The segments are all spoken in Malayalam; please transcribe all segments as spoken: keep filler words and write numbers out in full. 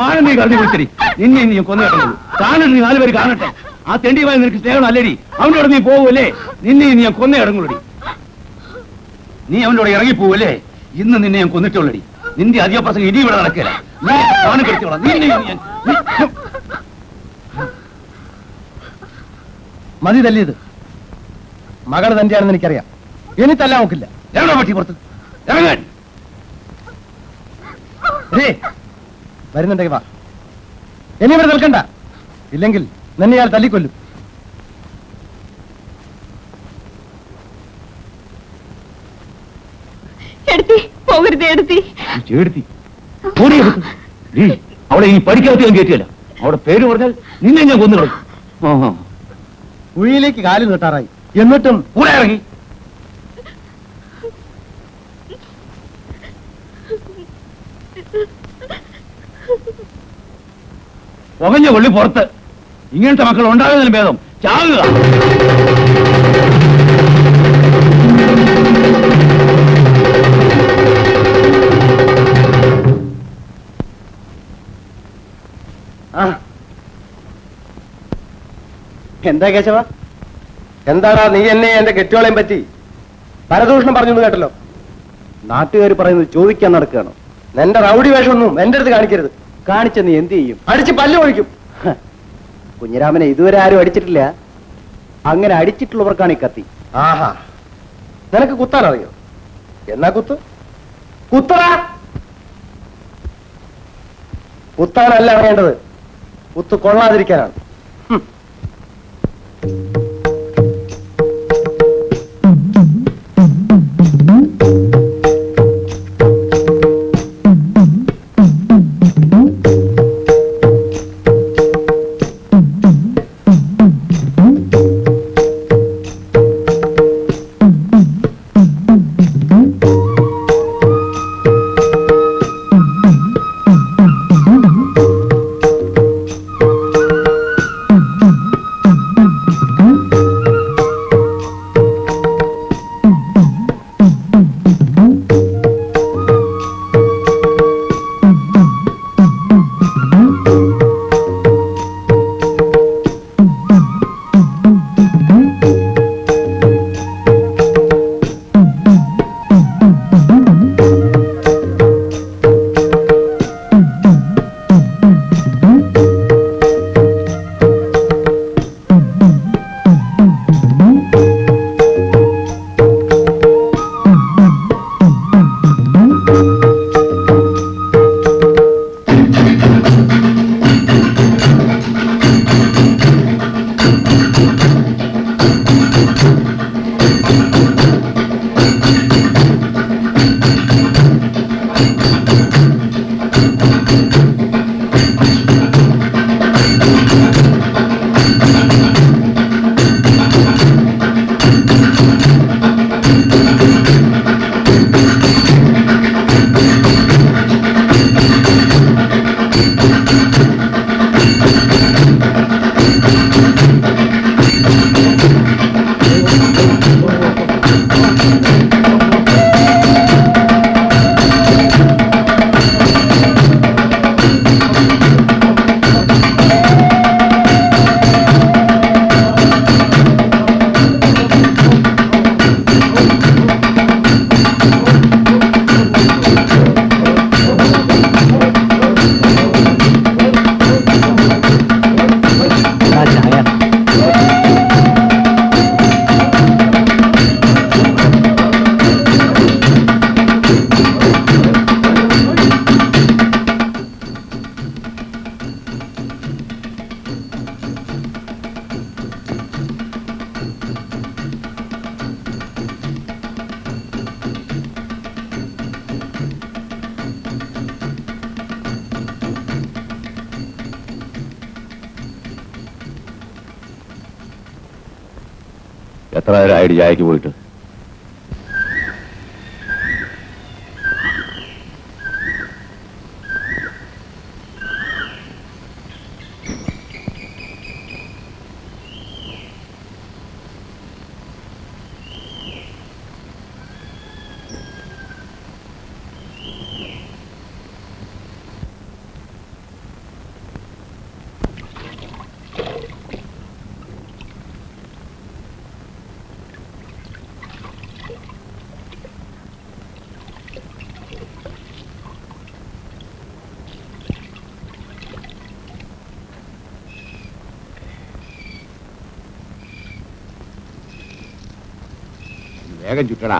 मान नी कल नि नालु पे का ആ തെണ്ടി വായി നിനക്ക് സ്നേഹം അല്ലേടി? അവനോട് നീ പോവല്ലേ? നിന്നെ ഞാൻ കൊന്നേ ഇടങ്ങുള്ളടി. നീ അവനോട് ഇറങ്ങി പോവല്ലേ? ഇന്ന് നിന്നെ ഞാൻ കൊന്നിട്ടുള്ളടി. നിന്റെ അധിക പ്രസംഗം ഇനി ഇവിടെ നടക്കില്ല. നീ കാണി കേൾക്കടാ. നിന്നെ ഞാൻ മതി തല്ലിയത് മകൾ തന്റെയാണെന്ന് എനിക്കറിയാം. ഇനി തല്ലാൻ നോക്കില്ല. എവിടെ പറ്റി പുറത്ത് ഇറങ്ങാൻ വരുന്നുണ്ടെങ്കിൽ വാ. ഇനി ഇവിടെ നിൽക്കണ്ട, ഇല്ലെങ്കിൽ നിന്നെ ഞാൻ തല്ലിക്കൊല്ലും. അവളെ ഇനി പഠിക്കാത്ത ഞാൻ കേട്ടില്ല. അവിടെ പേര് പറഞ്ഞാൽ നിന്നെ ഞാൻ കൊന്നു കളയും. കുഴിയിലേക്ക് കാല് നീട്ടാറായി, എന്നിട്ടും കൂടെ ഇറങ്ങി. പുകഞ്ഞ കൊള്ളി പുറത്ത്. ഇങ്ങനത്തെ മക്കൾ ഉണ്ടാകുന്നതിന് ഭേദം ചാകുക. എന്താ കേശവ, എന്താടാ നീ എന്നെ എന്റെ കെട്ടിയോളേം പറ്റി പരദൂഷണം പറഞ്ഞു കേട്ടല്ലോ? നാട്ടുകാർ പറയുന്നത് ചോദിക്കാൻ നടക്കുകയാണോ? നിന്റെ റൗഡി വേഷമൊന്നും എന്റെ അടുത്ത് കാണിക്കരുത്. കാണിച്ച നീ എന്ത് ചെയ്യും? അടിച്ച് പല്ല് ഒഴിക്കും. കുഞ്ഞിരാമനെ ഇതുവരെ ആരും അടിച്ചിട്ടില്ല. അങ്ങനെ അടിച്ചിട്ടുള്ളവർക്കാണ് ഈ കത്തി. ആഹാ, നിനക്ക് കുത്താൻ അറിയോ? എന്നാ കുത്ത്. കുത്തറ കുത്താനല്ല അറിയേണ്ടത്, കുത്ത് കൊള്ളാതിരിക്കാനാണ്. ചായക്ക് പോയിട്ട് வேகம் சுட்டடா.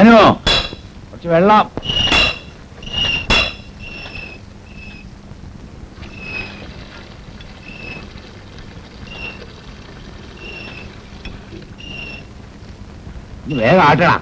അനു കുറച്ച് വെള്ളം. വേഗം ആട്ടടാ.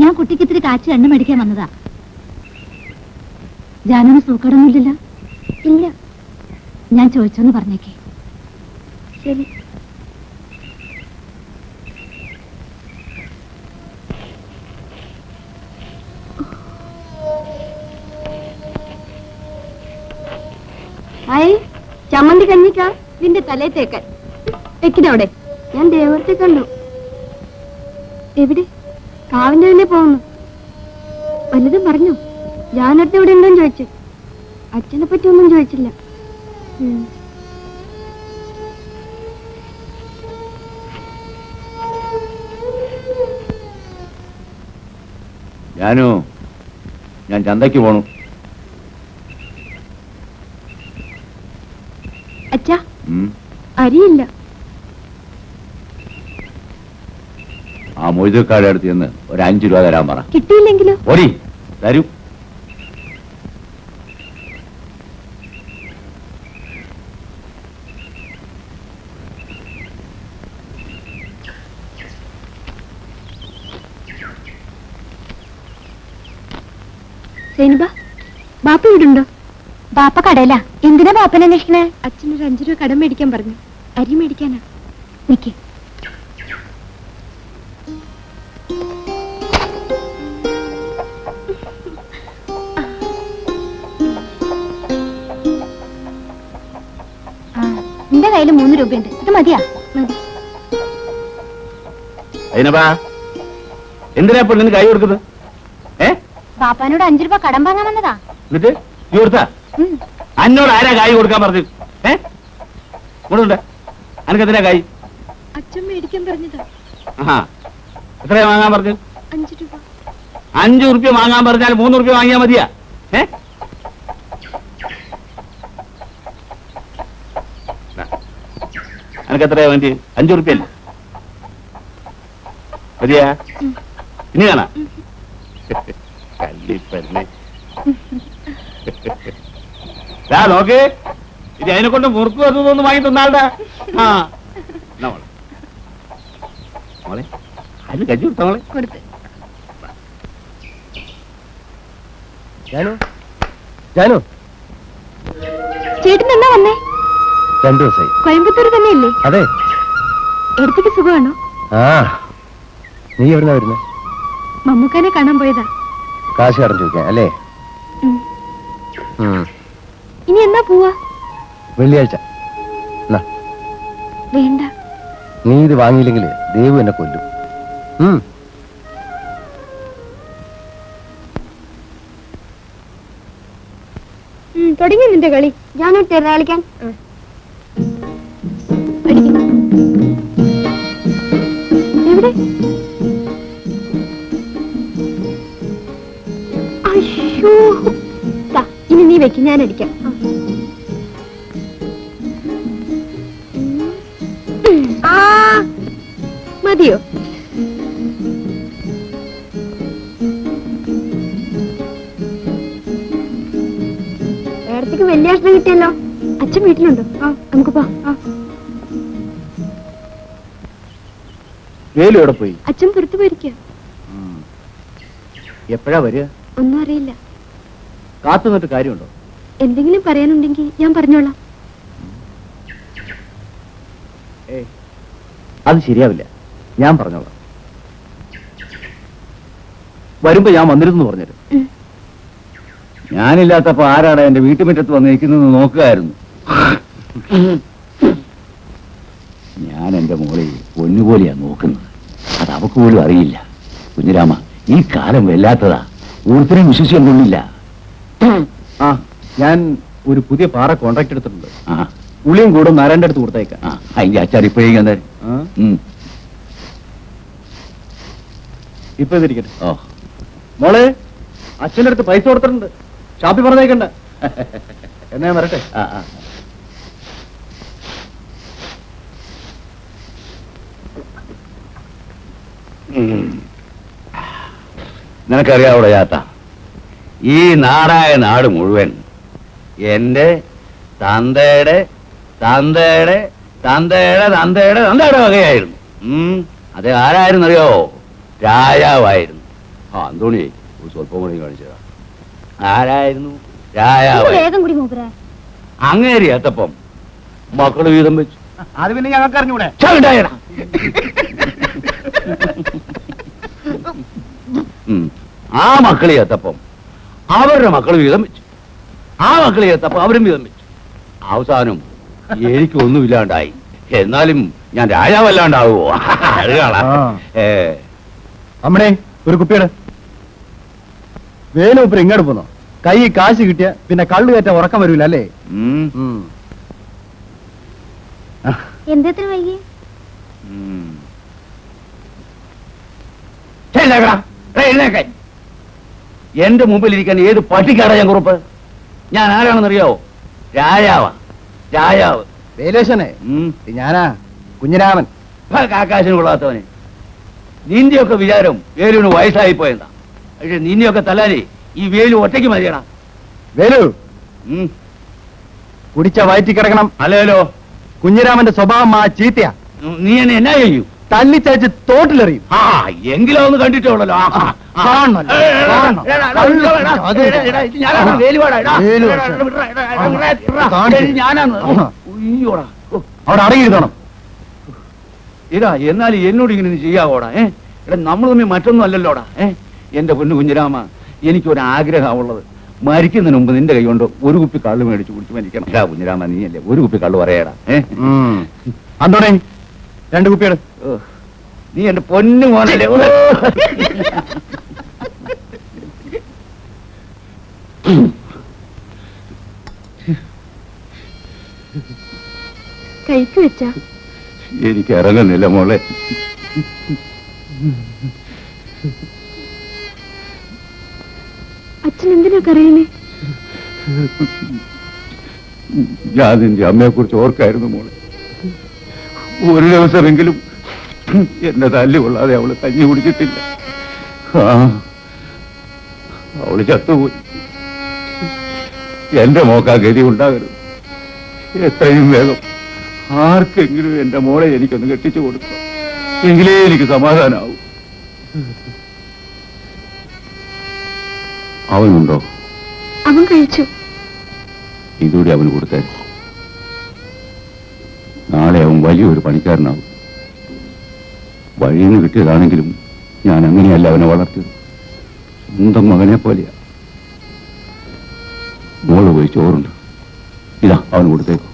ഞാൻ കുട്ടിക്ക് ഇത്തിരി കാച്ചി എണ്ണ മേടിക്കാൻ വന്നതാ. ജാനുവിന് സൂക്കടൊന്നുമില്ലല്ലോ? ഇല്ല. ഞാൻ ചോദിച്ചോന്ന് പറഞ്ഞേക്കേ. ശരി. ഹായ്, ചമ്മന്തി കഞ്ഞിക്കാ നിന്റെ തലേ തേക്കാൻ വെക്കിനവിടെ. ഞാൻ ദേവത്തെ കണ്ടു. എവിടെ? കാവിന്റെ തന്നെ പോകുന്നു. വല്ലതും പറഞ്ഞു? ഞാനടുത്ത് എവിടെ ഉണ്ടോ ചോദിച്ചു. അച്ഛനെ പറ്റി ഒന്നും ചോദിച്ചില്ല. ഞാനോ ഞാൻ ചന്തയ്ക്ക് പോണു. അച്ഛാ അരിയില്ല. ആ മൊയ്തക്കാരുടെ അടുത്ത് ചെന്ന് ഒരു അഞ്ചു രൂപ തരാൻ പറ. കിട്ടിയില്ലെങ്കിലോ? ഓടി തരൂ. സൈനുബ, ബാപ്പ വീടുണ്ടോ? ബാപ്പ കടയിലാ. എന്തിനാ ബാപ്പനെ അന്വേഷിക്കണേ? അച്ഛനൊരു അഞ്ചു രൂപ കടം മേടിക്കാൻ പറഞ്ഞു. അരി മേടിക്കാനാ. നിക്ക്. കയ്യില് മൂന്ന് രൂപയുണ്ട്. ഇത് മതിയാ? മതി. എന്തിനാ പെണ്ണിന് കൈ കൊടുക്കുന്നത്? ബാപ്പാനോട് അഞ്ചു രൂപ കടം വാങ്ങാൻ വന്നതാ. അന്നോട് ആരാ കായ് കൊടുക്കാൻ പറഞ്ഞു? അനക്കെന്തിനാ കായ്? അച്ഛൻ മേടിക്കാൻ പറഞ്ഞതാ. എത്രയാ വാങ്ങാൻ പറഞ്ഞു? അഞ്ചു രൂപ. അഞ്ചു റുപ്യ വാങ്ങാൻ പറഞ്ഞാൽ മൂന്ന് റുപ്യ വാങ്ങിയാ മതിയാ? ഏ എത്രയാ വേണ്ടി? അഞ്ചു റുപ്യല്ലേ? മതിയാ? ഇനി കാണാ. നോക്ക്, ഇനി അതിനെ കൊണ്ട് മുറുക്ക് വരുന്നതൊന്നും വാങ്ങി തന്നാളുടെ. ആ മോളെ, മോളെ അതിന് കഞ്ഞി കൊടുത്ത. മോളെ കൊടുത്ത്. ജാനു, ജാനു ചേട്ടൻ എന്നാ വന്നേ? രണ്ടു ദിവസമായി. കോയമ്പത്തൂർ തന്നെയല്ലേ? അതെ. എടുത്തേക്ക് സുഖമാണോ? ആ. നീ എവിടുന്നാ വരുന്നത്? മമ്മൂക്കാനെ കാണാൻ പോയതാ. കാശ് കടം ചോദിക്കാൻ അല്ലേ? ഇനി എന്നാ പോവാ? വെള്ളിയാഴ്ച. വേണ്ട. നീ ഇത് വാങ്ങിയില്ലെങ്കിൽ ദേവു എന്നെ കൊല്ലും. തുടങ്ങി നിന്റെ കളി. ഞാനോട്ട് തരുന്ന കളിക്കാൻ. എവിടെ? അയ്യോ, ഇനി നീ വെക്ക്, ഞാൻ അടിക്കാം. മതിയോ? നേരത്തേക്ക് വലിയ ആശ്രയം കിട്ടിയല്ലോ. അച്ഛൻ വീട്ടിലുണ്ടോ? ആ, നമുക്ക് പോ. അച്ഛൻ പുറത്തു പോയിരിക്കുക. എപ്പോഴാ വരിക? ഒന്നും അറിയില്ല. കാത്തു നിന്നിട്ട് കാര്യമുണ്ടോ? എന്തെങ്കിലും പറയാനുണ്ടെങ്കിൽ ഞാൻ പറഞ്ഞോളാം. അത് ശരിയാവില്ല. ഞാൻ പറഞ്ഞോളാം. വരുമ്പോ ഞാൻ വന്നിരുന്നു പറഞ്ഞത്. ഞാനില്ലാത്തപ്പോ ആരാണ് എന്റെ വീട്ടുമുറ്റത്ത് വന്നിരിക്കുന്നത് നോക്കുകയായിരുന്നു. ഞാൻ എന്റെ മോളെ പൊന്നുപോലെയാ നോക്കുന്നത്. അതവക്കുപോലും അറിയില്ല. കുഞ്ഞിരാമ, ഈ കാലം വല്ലാത്തതാ, ഓരോരുത്തരെയും വിശ്വസിക്കാൻ കൊള്ളില്ല. ആ, ഞാൻ ഒരു പുതിയ പാറ കോൺട്രാക്ട് എടുത്തിട്ടുണ്ട്. ആ, ഉളിയും കൂടും നാരായണന്റെ അടുത്ത് കൊടുത്തേക്കാം. ആ, അതിന്റെ അച്ചാർ ഇപ്പോഴേക്കും എന്താ? ഇപ്പൊ ഇതിരിക്കട്ടെ. ഓ മോളെ, അച്ഛൻ്റെ അടുത്ത് പൈസ കൊടുത്തിട്ടുണ്ട്, ഷാപ്പിൽ പറഞ്ഞേക്കണ്ട. എന്നാ ഞാൻ വരട്ടെ? ആ ആ നിനക്കറിയാവൂടെ ചാത്ത, ഈ നാടായ നാട് മുഴുവൻ എൻ്റെ തന്തയുടെ തന്തയുടെ തന്തയുടെ തന്തയുടെ തന്തയുടെ വകയായിരുന്നു. അത് ആരായിരുന്നു അറിയോ? രാജാവായിരുന്നു. ആ അന്തോണി, ഒരു സ്വല്പം കൂടി കാണിച്ചതാ. ആരായിരുന്നു? രാജാവ്. അങ്ങേരി അത്തപ്പം മക്കള് വീതം വെച്ചു. അത് പിന്നെ ഞങ്ങൾക്ക് അറിഞ്ഞൂടെ? ആ മക്കളെ എത്തപ്പം അവരുടെ മക്കൾ വീതം വെച്ചു, ആ മക്കളെ എത്തപ്പം അവരും വീതം വെച്ചു. അവസാനം എനിക്കൊന്നുമില്ലാണ്ടായി. എന്നാലും ഞാൻ രാജാവല്ലാണ്ടാവുമോ? അത് കാണാ. അമ്മേ, ഒരു കുപ്പിയുടെ വേലൂപ്പർ ഇങ്ങോട്ട് പോന്നോ? കൈ കാശ് കിട്ടിയ പിന്നെ കള്ളു കയറ്റ ഉറക്കം വരൂല അല്ലേ? എന്റെ മുമ്പിലിരിക്കാൻ ഏത് പട്ടിക്കാടാ ഞാൻ കുറുപ്പ്? ഞാൻ ആരാണെന്നറിയാവോ? രാജാവാ, രാജാവ്. വേലേശനെ ഞാനാ, കുഞ്ഞിരാമൻ. കാക്കാശിന് കൊള്ളാത്തവനെ, നിന്റെയൊക്കെ വിചാരം വേലുവിന് വയസ്സായി പോയെന്നാ. പക്ഷെ നിന്നെയൊക്കെ തല്ലാലേ ഈ വേലു ഒറ്റയ്ക്ക് മതിയടാ. വേലു കുടിച്ച വയറ്റി കിടക്കണം. അല്ലല്ലോ, കുഞ്ഞിരാമന്റെ സ്വഭാവം ആ ചീത്തയാ. നീ എന്നെ എന്നാ ചെയ്യൂ? തല്ലിച്ചയച്ച് തോട്ടിലെറിയും. ആ എങ്കിലും ഒന്ന് കണ്ടിട്ടുള്ളല്ലോ. അവിടെ അടങ്ങിയിരുത്തണം. ഇതാ, എന്നാൽ എന്നോട് ഇങ്ങനെ ചെയ്യാവോടാ? ഏ എടാ, നമ്മൾ തമ്മിൽ മറ്റൊന്നും അല്ലല്ലോടാ. ഏ എന്റെ പൊന്നു കുഞ്ഞിരാമ, എനിക്കൊരാഗ്രഹമുള്ളത്, മരിക്കുന്നതിന് മുമ്പ് നിന്റെ കൈ കൊണ്ട് ഒരു കുപ്പി കള്ളു മേടിച്ച് കുടിച്ച് മരിക്കണം. ഇതാ കുഞ്ഞിരാമ, നീ അല്ലേ ഒരു കുപ്പി കള്ളു പറയടാ. ഏ അന്തോണേ, രണ്ട് കുപ്പിയാണ്. നീ എന്റെ പൊന്നു മോനല്ലേ. കഴിച്ചു വെച്ച എനിക്ക് ഇറങ്ങുന്നില്ല മോളെ. അച്ഛൻ എന്തിനാ കരയുന്നേ? ഞാൻ നിന്റെ അമ്മയെ കുറിച്ച് ഓർക്കായിരുന്നു മോളെ. ഒരു ദിവസമെങ്കിലും എന്നെ തല്ലുകൊള്ളാതെ അവള് കഞ്ഞി കുടിച്ചിട്ടില്ല. അവള് ചത്തുപോയി. എന്റെ മോക്കാ ഗതി ഉണ്ടാകരുത്. എത്രയും വേഗം ആർക്കെങ്കിലും എന്റെ മോളെ എനിക്കൊന്ന് കെട്ടിച്ചു കൊടുക്കാം, എങ്കിലേ എനിക്ക് സമാധാനാവും. അവനുണ്ടോ? അവൻ കഴിച്ചു. ഇതുകൂടി അവന് കൊടുത്തായിരുന്നു. നാളെ അവൻ വലിയൊരു പണിക്കാരനാവും. വഴിയിൽ നിന്ന് കിട്ടിയതാണെങ്കിലും ഞാൻ അങ്ങനെയല്ല അവനെ വളർത്തിയത്. സ്വന്തം മകനെ പോലെയാ. മോള് പോയി ചോറുണ്ട്, ഇതാ അവൻ കൊടുത്തേക്കും.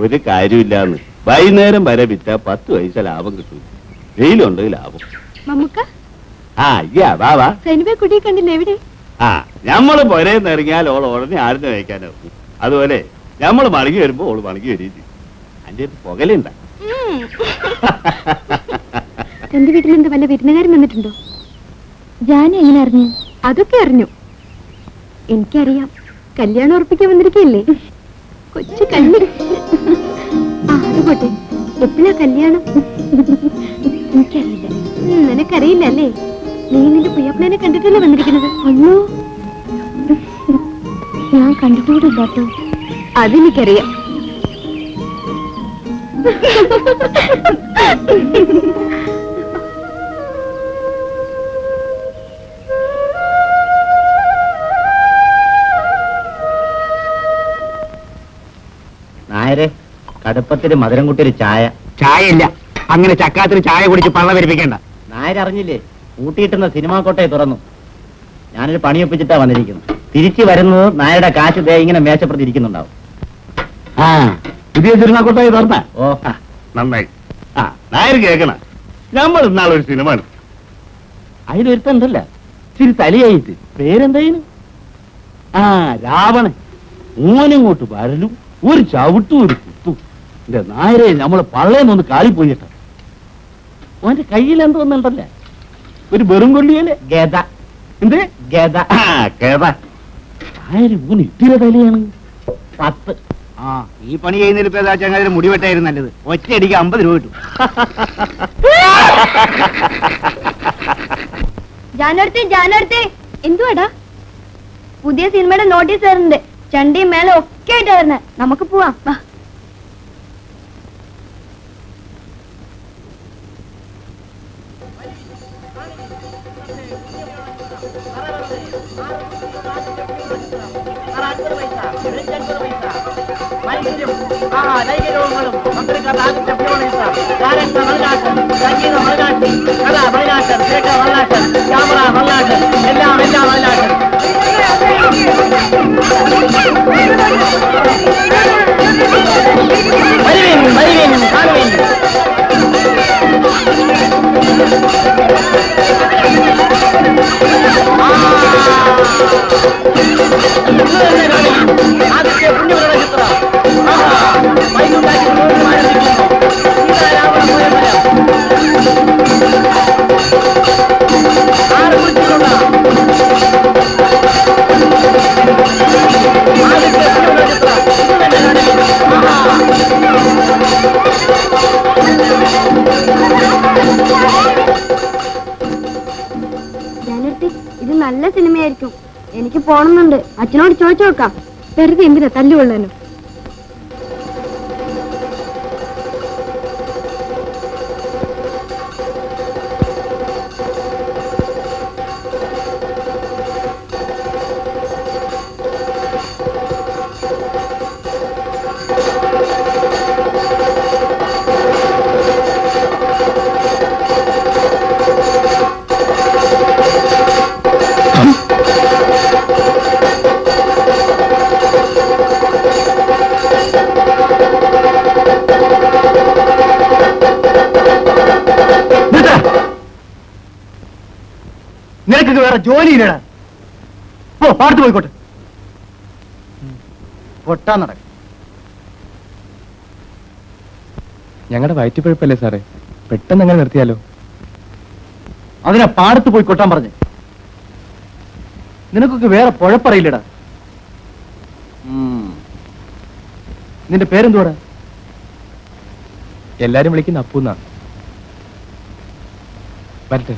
ഒരു കാര്യമില്ലാന്ന് വൈകുന്നേരം വരെ വിറ്റാ പത്ത് പൈസ ലാഭം കിട്ടും. വെയിലുണ്ടെങ്കിൽ ലാഭം. ആ അയ്യാ വാവാ, കണ്ടില്ലേ? ആ ഞമ്മള് പുരേന്ന് ഇറങ്ങിയാൽ ഓൾ ഉടനെ ആരും വയ്ക്കാനാവും. അതുപോലെ ഞമ്മള് മടങ്ങി വരുമ്പോ ഓള് മടങ്ങി വരില്ല. അതിന്റെ പുകലുണ്ട. എന്റെ വീട്ടിൽ എന്താ വല്ല വിരുന്നുകാരൻ വന്നിട്ടുണ്ടോ? ഞാൻ എങ്ങനെ അറിഞ്ഞു? അതൊക്കെ അറിഞ്ഞു. എനിക്കറിയാം, കല്യാണം ഉറപ്പിക്കാൻ വന്നിരിക്കല്ലേ കൊച്ചു കണ്ണി. ആ അതുപോട്ടെ, എപ്പോഴാ കല്യാണം? എനിക്കറിയില്ല. നിനക്കറിയില്ല അല്ലേ? നീ നിന്റെ പുയ്യപ്പനെ കണ്ടിട്ടല്ലേ വന്നിരിക്കുന്നത്? അയ്യോ, ഞാൻ കണ്ടിട്ടുകൂടി കേട്ടോ. അതെനിക്കറിയാം. നായരെ, കടുപ്പത്തിന് മധുരം കൂട്ടിയൊരു ചായ. ചായ ഇല്ല, അങ്ങനെ ചക്കാത്തിന് ചായ കുടിച്ച് പള്ള വരിപ്പിക്കണ്ട. നായരറിഞ്ഞില്ലേ, കൂട്ടിയിട്ടുന്ന സിനിമാ കോട്ടയെ തുറന്നു. ഞാനൊരു പണിയൊപ്പിച്ചിട്ടാ വന്നിരിക്കുന്നു. തിരിച്ചു വരുന്നത് നായരുടെ കാശ് ദേ ഇങ്ങനെ മേശപ്പുറത്തിരിക്കുന്നുണ്ടാവും. പുതിയ സിനിമാ കോട്ടയെ തുറന്ന? ഓ നന്നായി. रावण ऊनोट वरू और चवटू नायर नल्लेन कालिपोई कई और बेरुंगोलिये गद गद ऊन इतिर तल पत् ई पणी चंगा मुड़वेट नच्चि अंपत रूप किटा सीम नोटीस चंडी मेल नमुक अच्छनोड चोच्चोक्का वेरुदे एंदिना तल्लिकोल्लानु जोली या वयटिपे सारे पेट निर्तियालो अट्टा पर निनक वे पुपड़ा नि पेरेंदा एल विपूना वरटे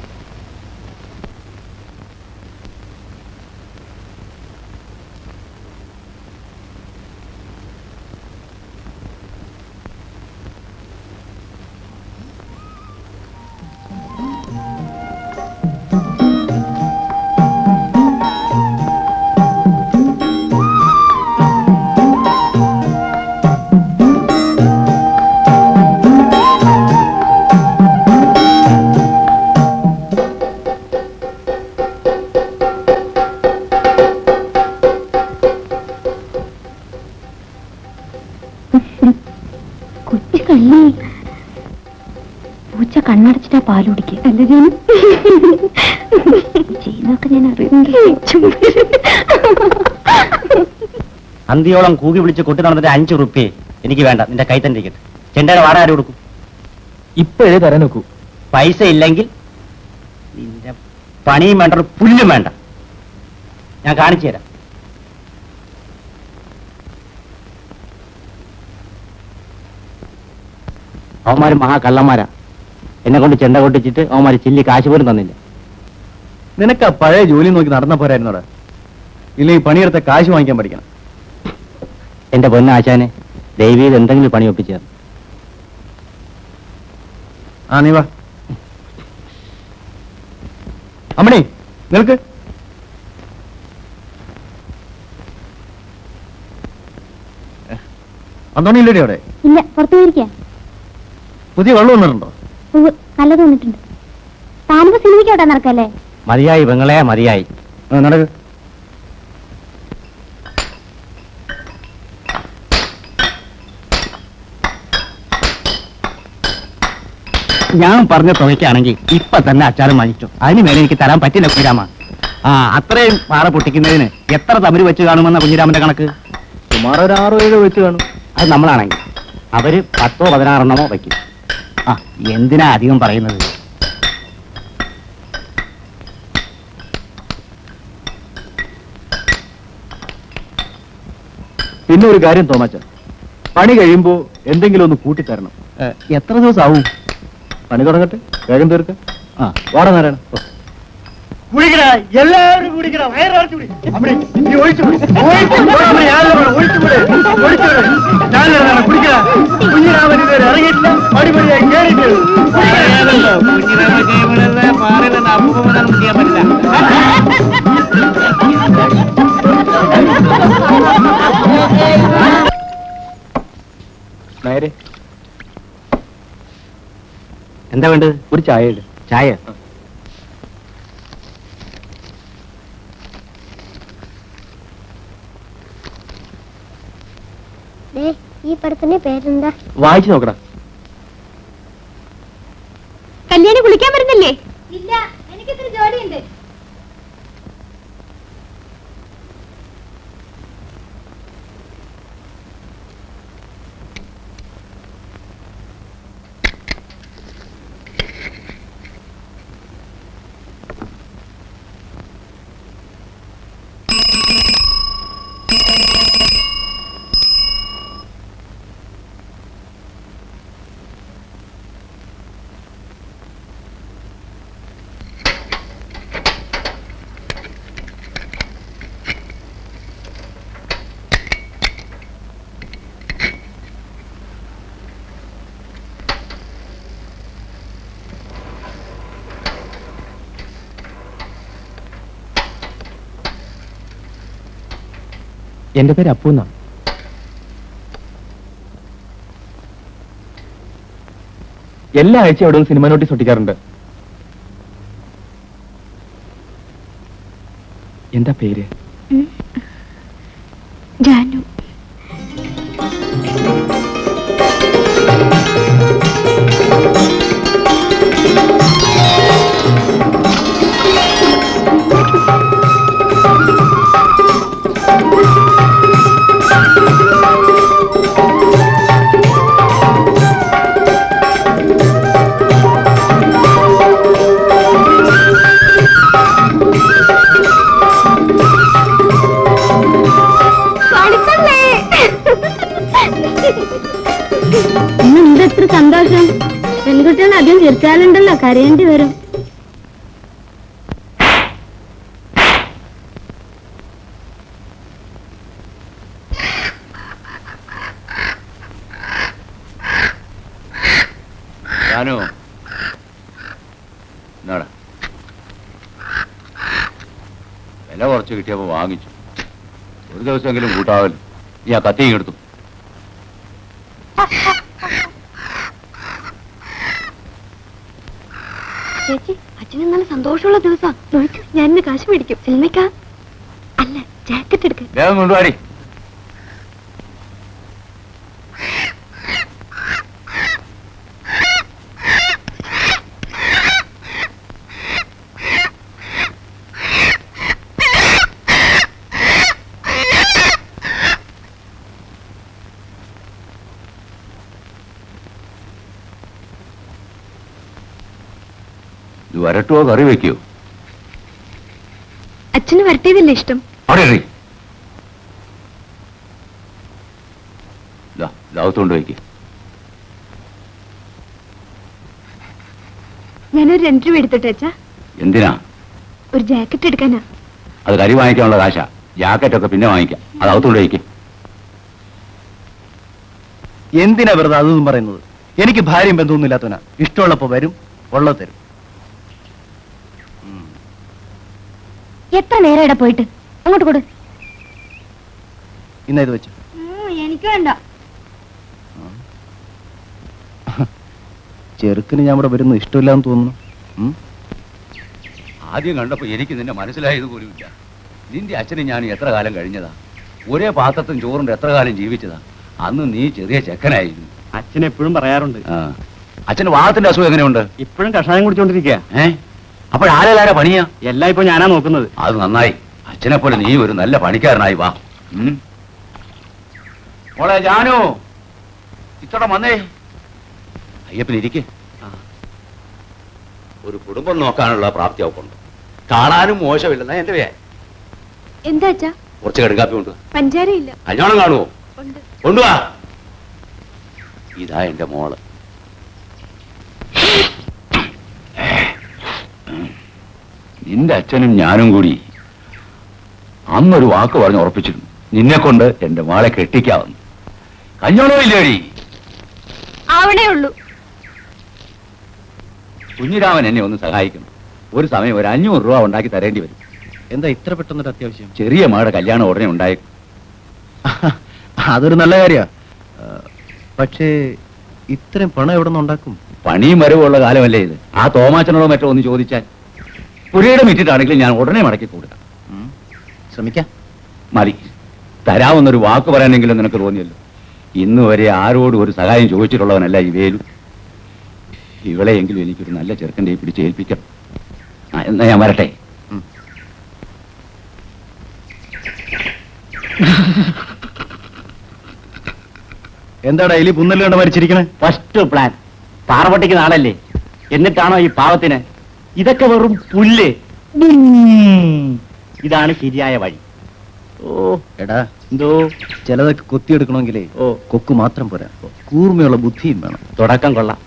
अंधियों कूक विटे अंजु रूपये वे नि कई तेज चेंटे वाड़ आरू इे तर नोकू पैस इे पणियों वे या काणीचर അവന്മാര് മഹാ കള്ളന്മാരാ എന്നെ കൊണ്ട് ചെണ്ട കൊട്ടിച്ചിട്ട് അവന്മാര് ചില്ലി കാശ് പോലും തന്നില്ല നിനക്ക് പഴയ ജോലി നോക്കി നടന്ന പോരായിരുന്നോടാ ഇല്ലേ ഈ പണിയെടുത്ത കാശ് വാങ്ങിക്കാൻ പഠിക്കണം എൻ്റെ പൊന്ന ആശാനെ ദൈവീത് എന്തെങ്കിലും പണി ഒപ്പിച്ചേ ആ നീ വാ അമ്മണി നിൽക്ക് അന്തോണി ഇല്ലേ അവിടെ ഇല്ല പുറത്തു ഇരിക്കാ മതിയായി ബംഗളെ മതിയായി നടക്ക് ഞാൻ പറഞ്ഞ തുകയ്ക്കാണെങ്കിൽ ഇപ്പൊ തന്നെ അച്ചാരം വാങ്ങിച്ചു. അതിന് മേലെ എനിക്ക് തരാൻ പറ്റില്ല കുഞ്ഞിരാമ. ആ അത്രയും പാറ പൊട്ടിക്കുന്നതിന് എത്ര തമിഴ് വെച്ച് കാണുമെന്ന കുഞ്ഞിരാമന്റെ കണക്ക്? സുമാറ് ഒരു ആറോ ഏഴോ വെച്ച് കാണും. അത് നമ്മളാണെങ്കിൽ അവര് പത്തോ പതിനാറെണ്ണമോ വയ്ക്കും. ആ എന്തിനാ അധികം പറയുന്നത്? പിന്നെ ഒരു കാര്യം തോമാച്ച, പണി കഴിയുമ്പോ എന്തെങ്കിലും ഒന്ന് കൂട്ടിത്തരണം. എത്ര ദിവസമാവും? പണി തുടങ്ങട്ടെ, വേഗം തീർക്കാം. ആ വാട നാരായണ. എല്ലാവരും എന്താ വേണ്ടത്? ഒരു ചായ ഇട്. ചായ വായിച്ചു നോക്കടാ. കല്യാണി കുളിക്കാൻ വരുന്നില്ലേ? ഇല്ല, എനിക്ക് ഇത്തിരി ജോലിയുണ്ട്. എന്റെ പേര് അപ്പു എന്നാണ്. എല്ലാ ആഴ്ച അവിടെയും സിനിമ നോട്ടീസ് ഒട്ടിക്കാറുണ്ട്. എന്താ പേര്? ജാനു. സന്തോഷം. പെൺകുട്ടികൾ അധികം ചിരിച്ചാലുണ്ടല്ലോ കരയേണ്ടി വരും. വില കുറച്ച് കിട്ടിയപ്പോ വാങ്ങിച്ചു. ഒരു ദിവസമെങ്കിലും കൂട്ടാവല്ലോ. നീ ആ കത്തിയും എടുത്തു. ചേച്ചി, അച്ഛന് നല്ല സന്തോഷമുള്ള ദിവസം. ഞാൻ ഇന്ന് കാശ് മേടിക്കും. സിനിമയ്ക്കാ അല്ല, ജാക്കറ്റ് എടുക്ക. വരട്ടോ കറി വെക്കോ? അച്ഛന് വരട്ടിയതല്ലേ ഇഷ്ടം? കൊണ്ട് വയ്ക്ക. ഞാനൊരു രണ്ടു രൂപ എടുത്തിട്ട് അച്ഛാ. എന്തിനാ? ഒരു ജാക്കറ്റ് എടുക്കാനാ. അത് കരി വാങ്ങിക്കാനുള്ള കാശാ. ജാക്കറ്റ് ഒക്കെ പിന്നെ വാങ്ങിക്കാം. അത് അകത്തോണ്ട് വയ്ക്ക. എന്തിനാ വെറുതെ അതൊന്നും പറയുന്നത്? എനിക്ക് ഭാര്യയും ബന്ധമൊന്നും ഇല്ലാത്തവനാ. ഇഷ്ടമുള്ളപ്പോ വരും, ഉള്ളത് തരും. എത്ര നേരം ഇവിടെ പോയിട്ട്? അങ്ങോട്ട് കൊടു. ഇന്ന ഇത് വെച്ചു. എനിക്ക് വേണ്ട. ചെറുക്കിന് ഞാൻ ഇവിടെ വരുന്നു ഇഷ്ടമില്ലാന്ന് തോന്നുന്നു. ആദ്യം കണ്ടപ്പോ എനിക്ക് നിന്നെ മനസ്സിലായത് പോലും ഇല്ല. നിന്റെ അച്ഛനെ ഞാൻ എത്ര കാലം കഴിഞ്ഞതാ. ഒരേ പാത്രത്തും ചോറുണ്ട് എത്ര കാലം ജീവിച്ചതാ. അന്ന് നീ ചെറിയ ചെക്കനായിരുന്നു. അച്ഛനെപ്പോഴും പറയാറുണ്ട്, അച്ഛൻ വാദത്തിന്റെ അസുഖം എങ്ങനെയുണ്ട്? ഇപ്പോഴും കഷായം കുടിച്ചോണ്ടിരിക്കുക. ഏഹ് അപ്പോൾ ആരെല്ലാരാ പണിയാ? എല്ലാം ഇപ്പൊ ഞാനാ നോക്കുന്നത്. അത് നന്നായി. അച്ഛനെ പോലെ നീ ഒരു നല്ല പണിക്കാരനായി വാ. മോളെ ജാനു ഇത്തോടെ വന്നേ. അയ്യപ്പനിരിക്കേ. ഒരു കുടുംബം നോക്കാനുള്ള പ്രാപ്തി അവക്കുണ്ട്. കാണാനും മോശമില്ലെന്നാ എന്റെ വേ. എന്താ അച്ഛാ കുറച്ച് കടുങ്കാപ്പി ഉണ്ട്? പഞ്ചാരയില്ല. അഞ്ഞോണം കാണുമോ? കൊണ്ടുവാ. ഇതാ എന്റെ മോള്. നിന്റെ അച്ഛനും ഞാനും കൂടി അന്നൊരു വാക്ക് പറഞ്ഞ് ഉറപ്പിച്ചിരുന്നു, നിന്നെ കൊണ്ട് എന്റെ മോളെ കെട്ടിക്കാവുന്നു. കഞ്ഞോളോ ഇല്ലേടി? അവിടെ ഉള്ളൂ. കുഞ്ഞിരാമൻ എന്നെ ഒന്ന് സഹായിക്കണം. ഒരു സമയം ഒരു അഞ്ഞൂറ് രൂപ ഉണ്ടാക്കി തരേണ്ടി വരും. എന്താ ഇത്ര പെട്ടെന്നൊരു അത്യാവശ്യം? ചെറിയ മകളുടെ കല്യാണം ഉടനെ ഉണ്ടായി. അതൊരു നല്ല കാര്യമാണ്. പക്ഷേ ഇത്രയും പണം എവിടെ നിന്ന് ഉണ്ടാക്കും? പണിയും വരവുള്ള കാലമല്ലേ ഇത്. ആ തോമാച്ചനോടോ മറ്റോ ഒന്ന് ചോദിച്ചാൽ പുരയുടെ വിറ്റിട്ടാണെങ്കിലും ഞാൻ ഉടനെ മടക്കി കൊടുക്കാം. ശ്രമിക്കാം. മതി, തരാമെന്നൊരു വാക്ക് പറയാനെങ്കിലും നിനക്ക് തോന്നിയല്ലോ. ഇന്ന് വരെ ആരോടും ഒരു സഹായം ചോദിച്ചിട്ടുള്ളവനല്ല ഈ വേലു. ഇവളെയെങ്കിലും എനിക്കൊരു നല്ല ചെറുക്കൻ്റെ പിടിച്ച് ഏൽപ്പിക്കണം. എന്നാ ഞാൻ വരട്ടെ. എന്താടാ എലി പുന്നല് കണ്ട് മരിച്ചിരിക്കണേ? ഫസ്റ്റ് പ്ലാൻ പാറപട്ടിക്ക് നാളല്ലേ, എന്നിട്ടാണോ ഈ പാവത്തിന്? ഇതൊക്കെ വെറും പുല്ല്. ഇതാണ് ശരിയായ വഴി. ഓ എടാ, എന്തോ ചിലതൊക്കെ കൊത്തിയെടുക്കണമെങ്കിലേ ഓ കൊക്ക് മാത്രം പോരാ, കൂർമ്മയുള്ള ബുദ്ധിയും വേണം. തുടക്കം കൊള്ളാം.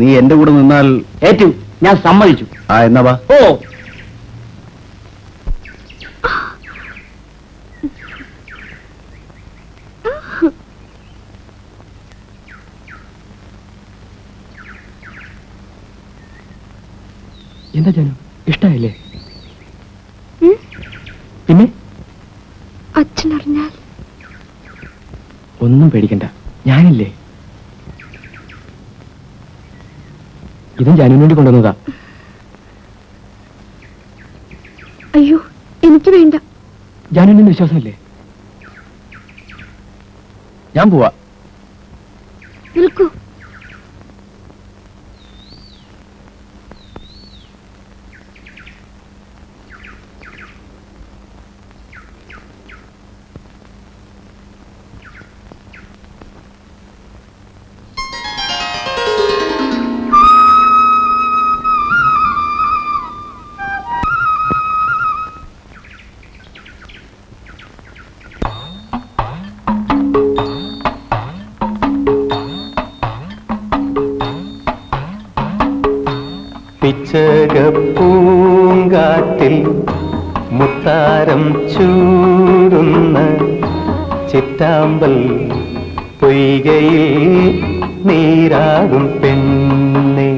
നീ എന്റെ കൂടെ നിന്നാൽ ഏറ്റു. ഞാൻ സമ്മതിച്ചു. ആ എന്നാ വാ. ഓ എന്താ ജാനു, ഇഷ്ടായില്ലേ? പിന്നെ അച്ഛനറിഞ്ഞാൽ ഒന്നും പേടിക്കണ്ട, ഞാനില്ലേ. ഇതും ജാനുവിന് വേണ്ടി കൊണ്ടുവന്നതാ. അയ്യോ എനിക്ക് വേണ്ട. ജാനുവിന് വിശ്വാസമില്ലേ? ഞാൻ പോവാ. നിൽക്കൂ. പിച്ചകപ്പൂങ്കാറ്റിൽ മുത്താരം ചൂടുന്ന ചിറ്റാമ്പൽ പൊയ്കയിൽ നീരാകും പെണ്ണെ.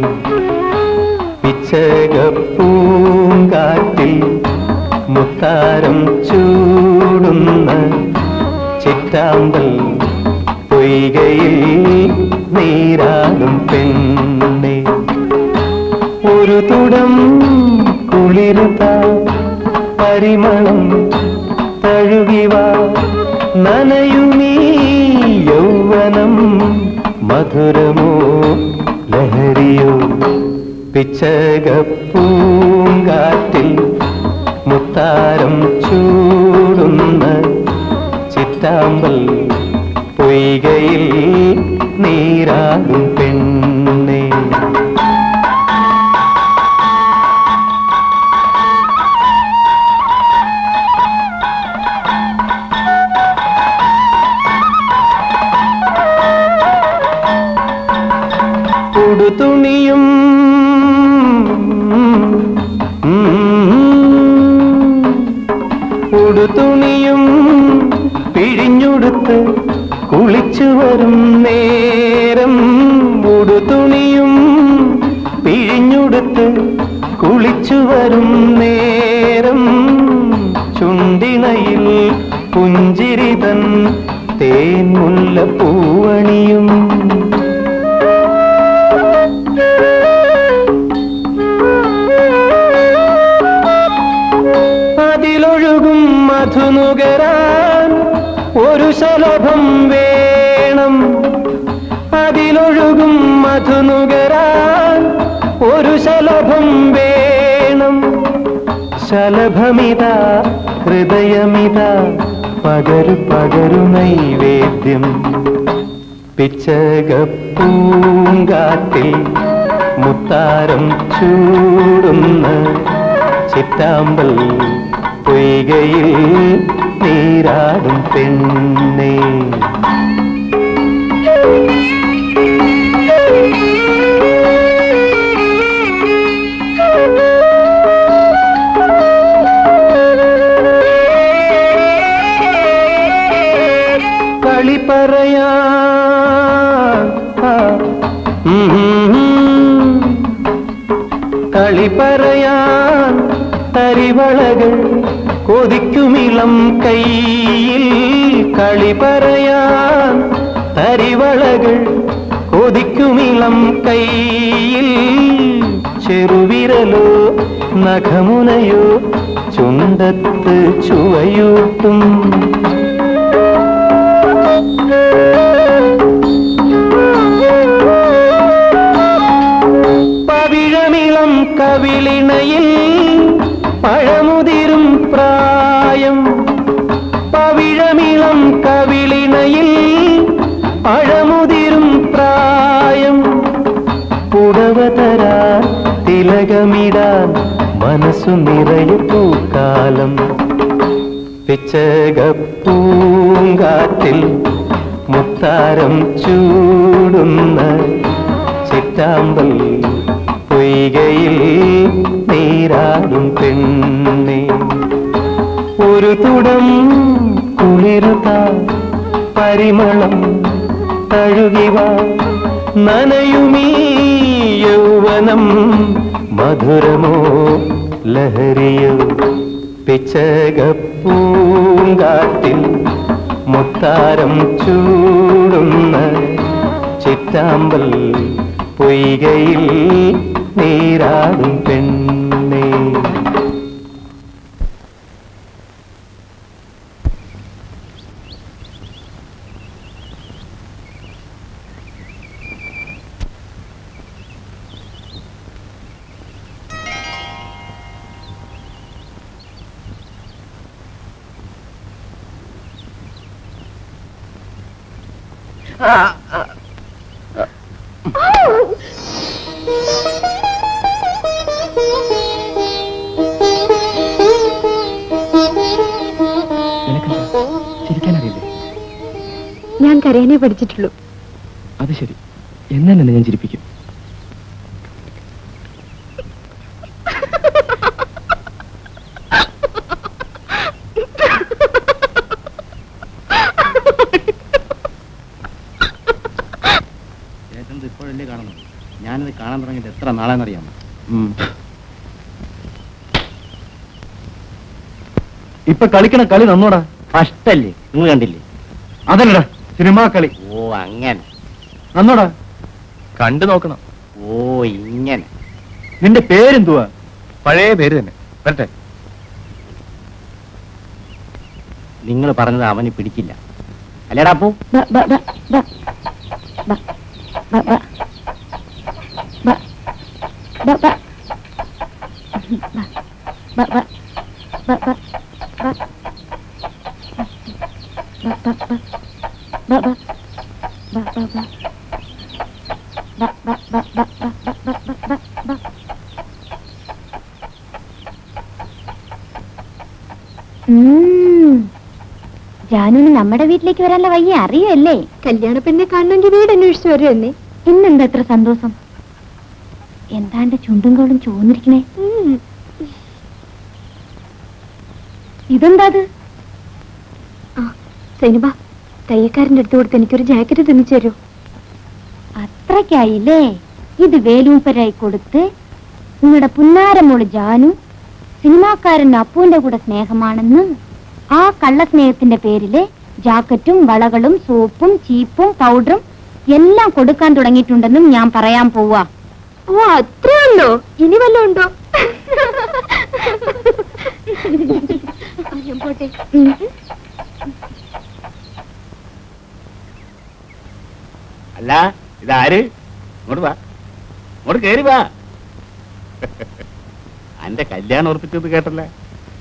പിച്ചകപ്പൂങ്കാറ്റിൽ മുത്താരം ചൂടുന്ന ചിറ്റാമ്പൽ പൊയ്കയിൽ നീരാകും പെണ്ണെ. ഒരു തുടം കുളിരുതാ പരിമളം തഴുകിവാ, നനയുമീ യൗവനം മധുരമോ ലഹരിയോ. പിച്ചകപ്പൂങ്കാറ്റിൽ മുത്താരം ചൂടുന്ന ചിറ്റാമ്പൽ പൊയ്കയിൽ നീരാകും പെണ്ണെ. തുണിയും ഉടുതുണിയും പിഴിഞ്ഞുടുത്ത് കുളിച്ചു വരും നേരം. ഉടുതുണിയും പിഴിഞ്ഞുടുത്ത് കുളിച്ചു വരും നേരം ചുണ്ടിണയിൽ പുഞ്ചിരിതൻ തേൻമുല്ല പൂവണിയും. നുകരാൻ ഒരു ശലഭം വേണം, അതിലൊഴുകും മധുനുകരാൻ ഒരു ശലഭം വേണം. ശലഭമിതാ ഹൃദയമിതാ പകരു പകരു നൈവേദ്യം. പിച്ചകപ്പൂങ്കാട്ടിൽ മുത്താരം ചൂടുന്ന ചിറ്റാമ്പൽ പൊയ്കയിൽ നീരാടും പെണ്ണേ. കളിപറയാ കളിപറയാൻ തരിവളകൾ കൊതിക്കുമിളം കൈയിൽ. കളിപറയാൻ തരിവളകൾ കൊതിക്കുമിളം കൈയിൽ. ചെറുവിരലോ നഖമുനയോ ചുണ്ടത്ത് ചുവയൂട്ടും. കവിളിണയിൽ പഴമുതിരും പ്രായം. പവിഴമിളം കവിളിണയിൽ പഴമുതിരും പ്രായം. പുടവതരാൻ തിലകമിടാൻ മനസ്സു നിറയെ പൂക്കാലം. പിച്ചകപ്പൂങ്കാറ്റിൽ മുത്താരം ചൂടുന്ന ചിറ്റാമ്പൽ പൊയ്കയിൽ നീരാടും പെണ്ണേ. ഒരു തുടം കുളിരുതാ പരിമളം തഴുകിവ നനയുമീ യൗവനം. മധുരമോ ലഹരിയോ പിച്ചകപ്പൂങ്കാട്ടിൽ മുത്താരം ചൂടുന്ന ചിറ്റാമ്പൽ പൊയ്കയിൽ നീരാടും പെണ്ണേ. ഞാൻ കരയാനേ പഠിച്ചിട്ടുള്ളൂ. അത് ശരി, എന്നാൽ എന്നെ ഞാൻ ചിരിപ്പിക്കും. ഇപ്പോഴല്ലേ കാണുന്നത്? ഞാനത് കാണാൻ തുടങ്ങിയത് എത്ര നാളെന്നറിയാമോ? ഇപ്പൊ കളിക്കണ കളി നന്നോടാ, കഷ്ടല്ലേ? നിങ്ങൾ കണ്ടില്ലേ? അതല്ലടാ സിനിമാ കളി. ഓ അങ്ങനെ നന്നോടാ, കണ്ടു നോക്കണം. ഓ ഇങ്ങനെ. നിന്റെ പേരെന്തുവാ? പഴയ പേര് തന്നെ വരട്ടെ. നിങ്ങൾ പറഞ്ഞത് അവന് പിടിക്കില്ല അല്ലേടാ? അപ്പോ ജാനുവിന് നമ്മുടെ വീട്ടിലേക്ക് വരാനുള്ള വയ്യ അറിയല്ലേ? കല്യാണ പെണ്ണെ കാണണമെങ്കിൽ വീട് അന്വേഷിച്ചു വരുമെന്നേ. ഇന്നെന്താ എത്ര സന്തോഷം? എന്താ എന്റെ ചുണ്ടും കോളും ചോന്നിരിക്കണേ? ഇതെന്താ? ആ സൈനുബ തയ്യക്കാരൻ്റെ അടുത്ത് കൊടുത്ത് എനിക്കൊരു ജാക്കറ്റ് തിന്നിച്ചു തരൂ. അത്രയ്ക്കായില്ലേ? ഇത് വേലൂപ്പരായി കൊടുത്ത് നിങ്ങളുടെ പുന്നാരമോള് ജാനു സിനിമാക്കാരൻ അപ്പൂന്റെ കൂടെ സ്നേഹമാണെന്ന് ആ കള്ളസ്നേഹത്തിന്റെ പേരില് ജാക്കറ്റും വളകളും സോപ്പും ചീപ്പും പൗഡറും എല്ലാം കൊടുക്കാൻ തുടങ്ങിയിട്ടുണ്ടെന്നും ഞാൻ പറയാൻ പോവാ. ഓ അത്രയുണ്ടോ? ഇനി വല്ലതും ഉണ്ടോ? പോട്ടെ. അല്ല ഇതാര്? कल्याण ओर्पिच्चत केट्टल्ले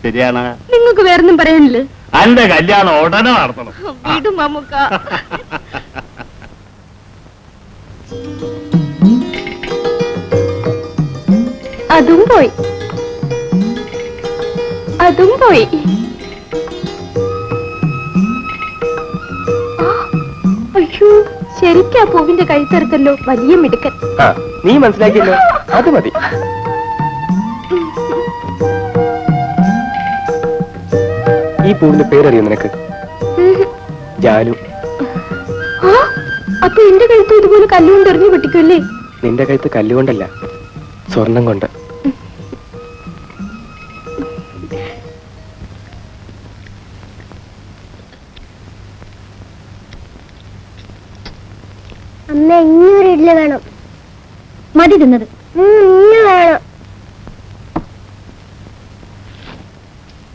ശരിയാണോ നിങ്ങൾക്ക് വേറൊന്നും പറയാനില്ല അന്റെ കല്യാണം ഉടനെ നടത്തണം വീട് മമ്മുക്ക അതും പോയി അതും പോയി അയ്യോ ശരിക്കാ പൂവിന്റെ കൈത്തരത്തല്ലോ വലിയ മിടുക്കൻ ആ നീ മനസ്സിലാക്കിയില്ലേ അത് മതി ई पूविने पेर अरियो निनक्कु जालु आ अप्पो एंडे कल्तु इदुपोले कल्लोंड एरिंजु पट्टिक्कुल्ले निंदे कल्तु कल्लोंडल्ल स्वर्णम कोंड अम्मे इन्नोरु इडली वेणम मदि तिन्नतु इन्नु वेणम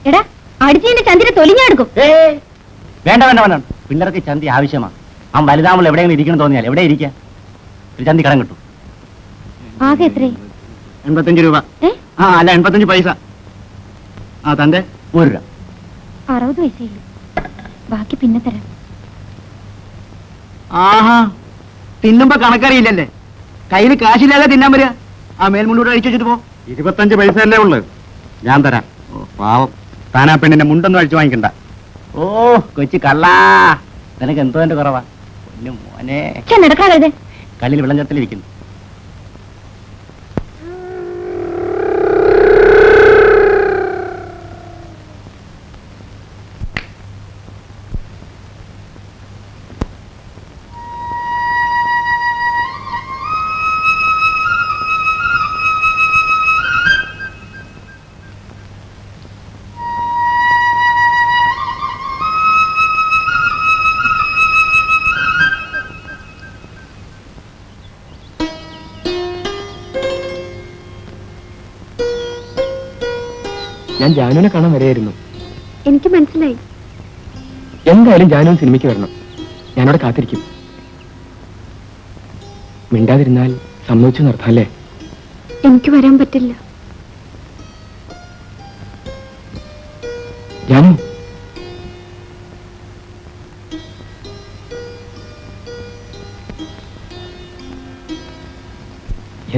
एडा अड़े चंदी तोली चंदी आवश्यम वलुदा चंदी कड़म कूप अल पैसा ते अरुद बाकी आहा तिन्ब कणक्करियिल्लल्ले कई काशिल्लाതെ തിന്നാൻ വരിക ആ മേൽമുണ്ടൂടെ അടിച്ചുവെച്ചിട്ട് പോ ഇരുപത്തഞ്ച് പൈസയല്ലേ ഉള്ളൂ ഞാൻ തരാം പാവം ताना पेण्डि मुंडन अड़च वाइक ओ कोच कला मोने कल विच ജാനുവിനെ കാണാൻ വരെയായിരുന്നു എനിക്ക് മനസ്സിലായി എന്തായാലും ജാനു സിനിമയ്ക്ക് വരണം ഞാൻ അവിടെ കാത്തിരിക്കും മിണ്ടാതിരുന്നാൽ സമ്മതിച്ചു നിർത്താല്ലേ എനിക്ക് വരാൻ പറ്റില്ല ജാനു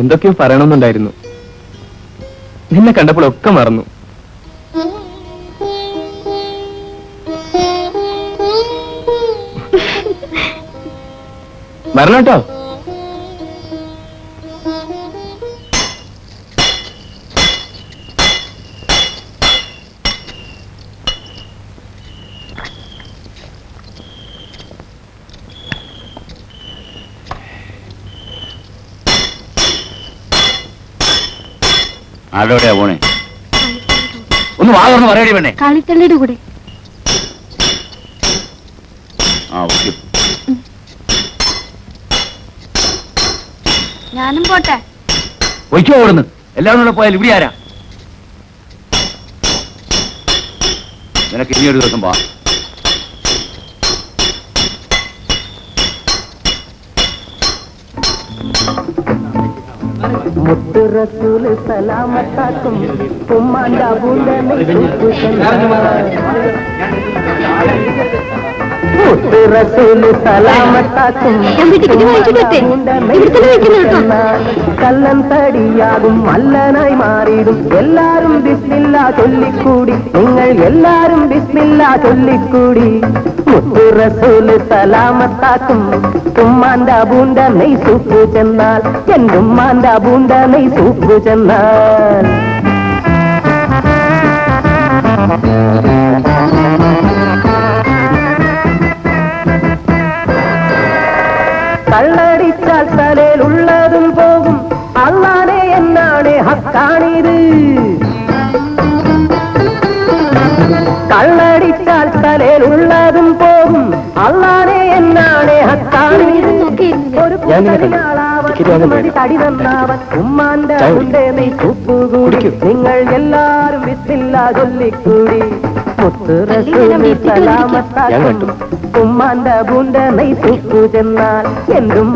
എന്തൊക്കെയോ പറയണമെന്നുണ്ടായിരുന്നു നിന്നെ കണ്ടപ്പോൾ ഒക്കെ മറന്നു मरना आड़ोड़े पोने वागे काली ओडन एल इवे आरा इन दिवस रसूल उम्मा पूजन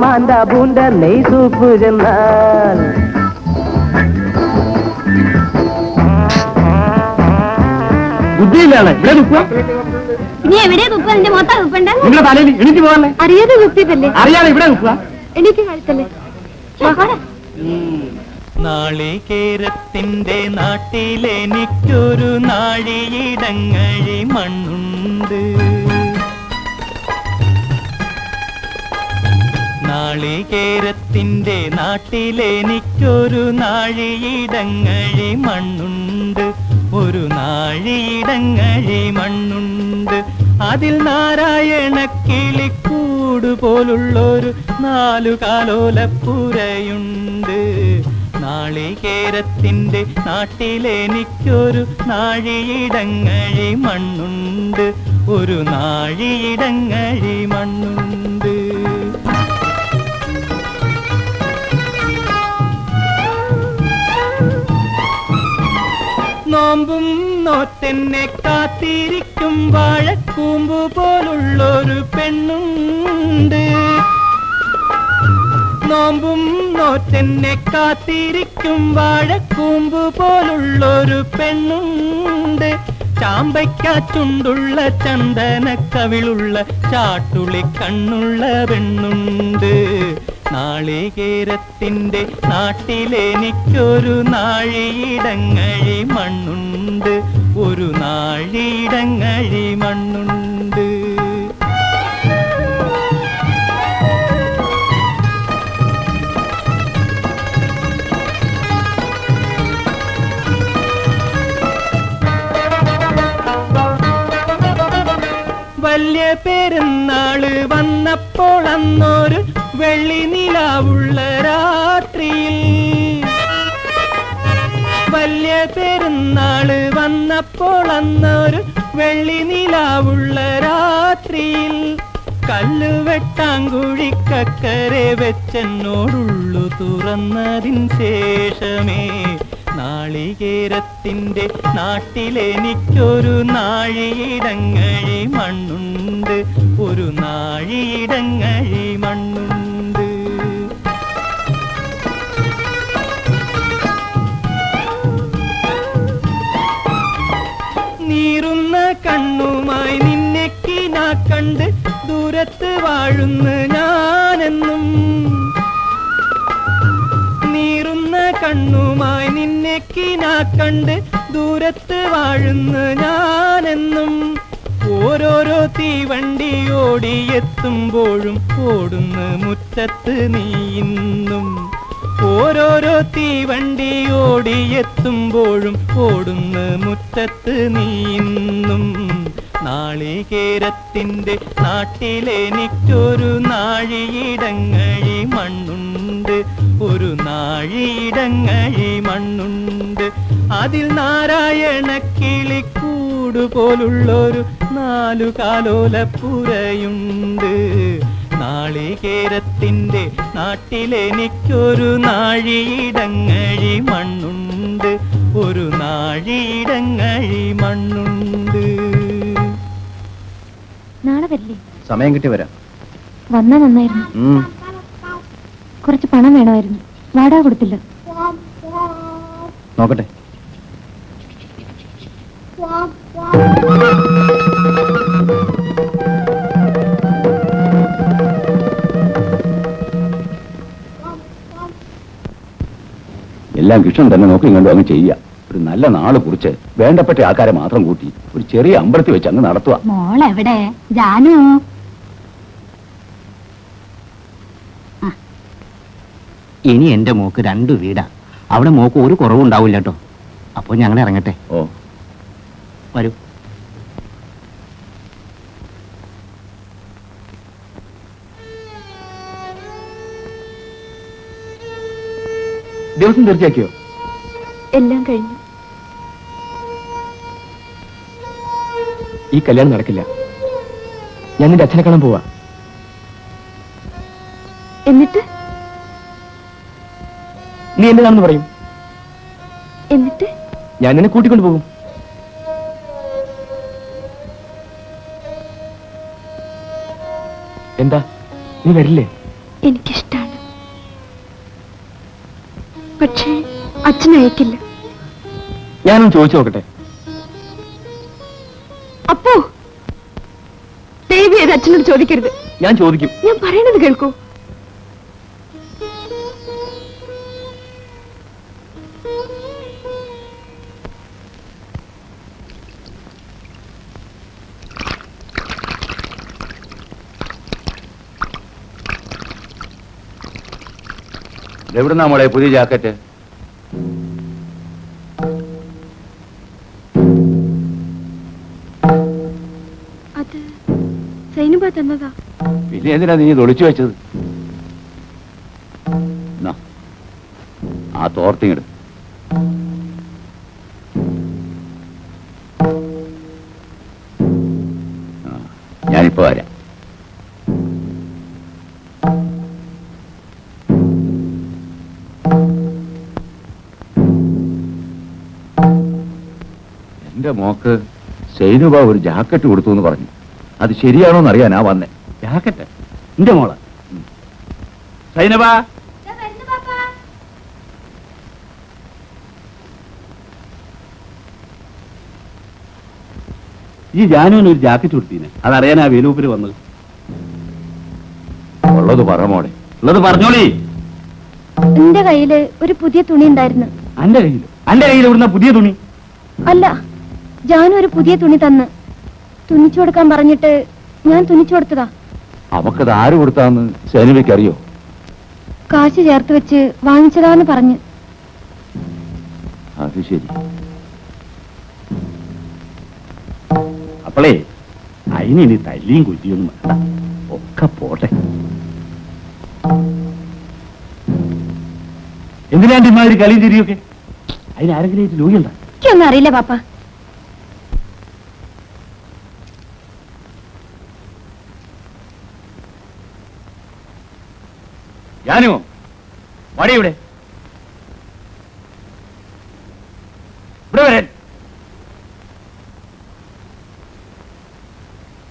मण्णुण्डु ഒരു നാഴിയിടങ്ങഴി മണ്ണുണ്ട് അതിൽ നാരായണക്കിളി കൂട് പോലുള്ള ഒരു നാലു കാലോലപ്പുരയുണ്ട് നാളികേരത്തിന്റെ നാട്ടിലെനിക്കൊരു നാഴിയിടങ്ങഴി മണ്ണുണ്ട് ഒരു നാഴിയിടങ്ങഴി മണ്ണുണ്ട് നോമ്പും നോറ്റെന്നെ കാത്തിരിക്കും വാഴക്കൂമ്പ് പോലുള്ളൊരു പെണ്ണുണ്ട് നോമ്പും നോറ്റെന്നെ കാത്തിരിക്കും വാഴക്കൂമ്പ് പോലുള്ളൊരു പെണ്ണുണ്ട് ചാമ്പയ്ക്കാച്ചുണ്ടുള്ള ചന്ദനക്കവിളുള്ള ചാട്ടുളി കണ്ണുള്ള പെണ്ണുണ്ട് നാളികേരത്തിന്റെ നാട്ടിലെനിക്കൊരു നാഴിയിടങ്ങഴി മണ്ണുണ്ട് ഒരു നാഴിയിടങ്ങഴി മണ്ണുണ്ട് വല്യ പെരുന്നാള് വന്നപ്പോൾ അന്നൊരു വെള്ളി നിലാവുള്ള രാത്രിയിൽ വല്യ പെരുന്നാള് വന്നപ്പോൾ അന്നൊരു വെള്ളി നിലാവുള്ള രാത്രിയിൽ കല്ലുവെട്ടാങ്കുഴിക്കക്കരെ വെച്ചെന്നോടുള്ളു തുറന്നതിൻ ശേഷമേ നാളികേരത്തിന്റെ നാട്ടിലെനിക്കൊരു നാഴിയിടങ്ങഴി മണ്ണുണ്ട് ഒരു നാഴിയിടങ്ങഴി മണ്ണുണ്ട് നീറുന്ന കണ്ണുമായി നിന്നെ കിനാ കണ്ട് ദൂരത്ത് വാഴുന്നു ഞാനെന്നും നീറുന്ന കണ്ണുമായി നിന്നെ കിനാ കണ്ട് ദൂരത്ത് വാഴുന്നു ഞാനെന്നും ഓരോരോ തീവണ്ടി ഓടിയെത്തുമ്പോഴും ഓടുന്ന മുറ്റത്ത് നീയിന്നും ഓരോരോ തീവണ്ടി ഓടിയെത്തുമ്പോഴും ഓടുന്ന മുറ്റത്ത് നീയിന്നും നാളികേരത്തിന്റെ നാട്ടിലെനിക്കൊരു നാഴിയിടങ്ങഴി മണ്ണുണ്ട് ഒരു നാഴിയിടങ്ങഴി മണ്ണുണ്ട് അതിൽ നാരായണക്കിളി പോലുള്ളൊരു നാലു കാലോലപ്പുരയുണ്ട് നാളികേരത്തിന്റെ നാട്ടിലെനിക്കൊരു നാഴിയിടങ്ങഴി മണ്ണുണ്ട് ഒരു നാഴിയിടങ്ങഴി മണ്ണുണ്ട് നാളെ വരില്ലേ സമയം കിട്ടി വരാം വന്നാ നന്നായിരുന്നു കുറച്ച് പണം വേണമായിരുന്നു വാടക കൊടുത്തില്ല നോക്കട്ടെ എല്ലാം കൃഷ്ണൻ തന്നെ നോക്കിയും കണ്ടു അങ്ങ് ചെയ്യുക ഒരു നല്ല നാള് കുറിച്ച് വേണ്ടപ്പെട്ട ആൾക്കാരെ മാത്രം കൂട്ടി ഒരു ചെറിയ അമ്പലത്തിൽ വെച്ച് അങ്ങ് നടത്തുക മോളെ എവിടെ ജാനു ഇനി എന്റെ മോക്ക് രണ്ടു വീടാ അവിടെ മോക്ക് ഒരു കുറവുണ്ടാവില്ല കേട്ടോ അപ്പൊ ഞങ്ങൾ ഇറങ്ങട്ടെ ഓ വരൂ ദിവസം തീർച്ചയാക്കിയോ എല്ലാം കഴിഞ്ഞു ഈ കല്യാണം നടക്കില്ല ഞാൻ നിന്റെ അച്ഛനെ കാണാൻ പോവാ എന്നിട്ട് നീ എന്തിനാണെന്ന് പറയും എന്നിട്ട് ഞാൻ നിന്നെ കൂട്ടിക്കൊണ്ടു പോകും എന്താ നീ വരില്ലേ? എനിക്കിഷ്ടാണ്, പക്ഷേ അച്ഛൻ അയക്കില്ല. ഞാനും ചോദിച്ചു നോക്കട്ടെ. അപ്പോ ദേവി അത് അച്ഛനോട് ചോദിക്കരുത്. ഞാൻ ചോദിക്കും. ഞാൻ പറയണത് കേൾക്കൂ. എവിടുന്നാ മോളെ പുതിയ ജാക്കറ്റ്? അത് സൈനുബ തന്നതാ. പിന്നെ എന്തിനാ നീ ഒളിച്ചു വെച്ചത്? ആ തോർത്തിങ്ങട്. ഞാനിപ്പോ വരാം. മോക്ക് സൈനുബ ഒരു ജാക്കറ്റ് കൊടുത്തു എന്ന് പറഞ്ഞു. അത് ശരിയാണോന്ന് അറിയാനാ വന്നേ. ജാക്കറ്റ് എന്റെ മോള് സൈനുബ. ഈ ജാനുവിന് ഒരു ജാക്കറ്റ് കൊടുത്തീനെ, അതറിയാനാ വേലൂപ്പിൽ വന്നത്. ഉള്ളത് പറമോടെ, ഉള്ളത് പറഞ്ഞോളി. എന്റെ കയ്യില് ഒരു പുതിയ തുണി ഉണ്ടായിരുന്നു. എന്റെ കയ്യില് എന്റെ കയ്യിൽ ഇവിടുന്ന് പുതിയ തുണി അല്ല, ജാനു ഒരു പുതിയ തുണി തന്ന് തുന്നിച്ചു കൊടുക്കാൻ പറഞ്ഞിട്ട് ഞാൻ തുന്നിച്ചു കൊടുത്തതാ. അവക്കത് ആര് കൊടുത്താന്ന് സൈനുബയ്ക്ക് അറിയോ? കാശ് ചേർത്ത് വെച്ച് വാങ്ങിച്ചതാന്ന് പറഞ്ഞു. അത് ശരി. അപ്പളേ അതിനി തല്ലിയും കുറ്റിയൊന്നും വേണ്ട, ഒക്കെ പോട്ടെ. എന്തിനാണ്ട് ഇമാതിരി കളിയും തിരിയൊക്കെ? അതിനാരെങ്കിലും ലോഹിയുണ്ടോ? എനിക്കൊന്നും അറിയില്ല പാപ്പ. ഞാനുമോ വടി ഇവിടെ ഇവിടെ വരാൻ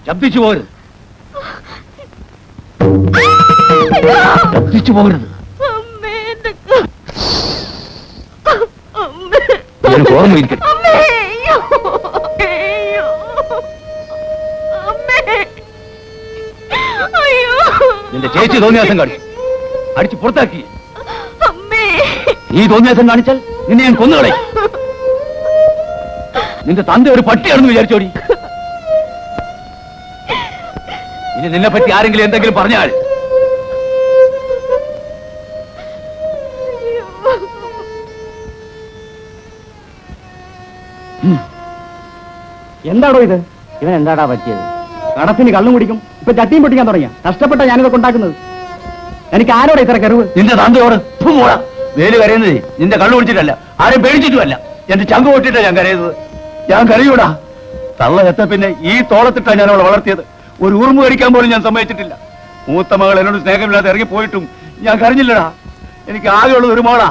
ശബ്ദിച്ചു പോകരുത്, ശബ്ദിച്ചു പോകരുത്. ഓർമ്മയിരിക്കും നിന്റെ ചേച്ചി തോന്നിയാസം കാണിച്ചു അടിച്ചു പുറത്താക്കി. ഈ തോന്നിയാസം കാണിച്ചാൽ നിന്നെ ഞാൻ കൊന്നുകളയും. നിന്റെ തന്റെ ഒരു പട്ടിയാണെന്ന് വിചാരിച്ചോടി. ഇനി നിന്നെ പറ്റി ആരെങ്കിലും എന്തെങ്കിലും പറഞ്ഞാൽ എന്താണോ ഇത്? ഇവൻ എന്താടാ പറ്റിയത്? കടത്തിന് കള്ളും കുടിക്കും, ഇപ്പൊ ചട്ടിയും പൊട്ടിക്കാൻ തുടങ്ങിയ. കഷ്ടപ്പെട്ട ഞാനിതൊക്കെ ഉണ്ടാക്കുന്നത്. എനിക്ക് ആരോടെ ഇത്ര കരുവ്? നിന്റെ താന്തയോട് വേല് കരയുന്നത് നിന്റെ കള്ളു കുടിച്ചിട്ടല്ല, ആരും പേടിച്ചിട്ടുമല്ല, എന്റെ ചങ്ക് പൊട്ടിട്ടാ ഞാൻ കരയുന്നത്. ഞാൻ കരയൂടാ. തള്ള എത്ത പിന്നെ ഈ തോളത്തിട്ടാണ് ഞാൻ അവളെ വളർത്തിയത്. ഒരു ഉറുമ്പ് കഴിക്കാൻ പോലും ഞാൻ സമ്മതിച്ചിട്ടില്ല. മൂത്ത മകൾ എന്നോട് സ്നേഹമില്ലാതെ ഇറങ്ങി പോയിട്ടും ഞാൻ കരഞ്ഞില്ലടാ. എനിക്ക് ആകെയുള്ളത് ഒരു മോളാ.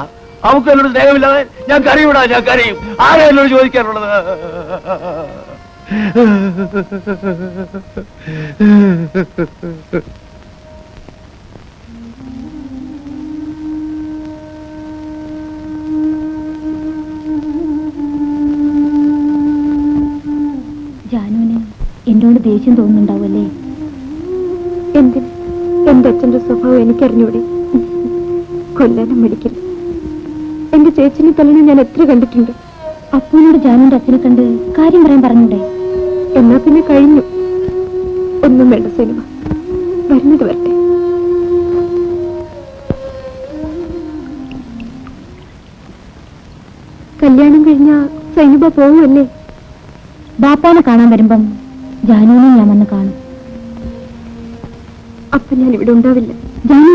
അവൾക്ക് എന്നോട് സ്നേഹമില്ലാതെ ഞാൻ കരയൂടാ. ഞാൻ കരയും. ആരാ എന്നോട് ചോദിക്കാനുള്ളത്? ജാനുവിന് എന്നോട് ദേഷ്യം തോന്നുന്നുണ്ടാവല്ലേ? എന്തിന്? എന്റെ അച്ഛന്റെ സ്വഭാവം എനിക്കറിഞ്ഞൂടെ? കൊല്ലാനും വിളിക്കില്ല. എന്റെ ചേച്ചിനെ തല്ലിനെ ഞാൻ എത്ര കണ്ടിട്ടുണ്ട്. അപ്പൂനോട് ജാനുവിന്റെ അച്ഛനെ കണ്ട് കാര്യം പറയാൻ പറഞ്ഞൂടെ? എന്നാ പിന്നെ കഴിഞ്ഞു. ഒന്നും വേണ്ട സിനിമ, വരുന്നത് വരട്ടെ. കല്യാണം കഴിഞ്ഞ സൈനുബ പോവുമല്ലേ? ബാപ്പാനെ കാണാൻ വരുമ്പം ജാനുവിനെ ഞാൻ വന്ന് കാണും. അപ്പൊ ഞാൻ ഇവിടെ ഉണ്ടാവില്ല. ജാനു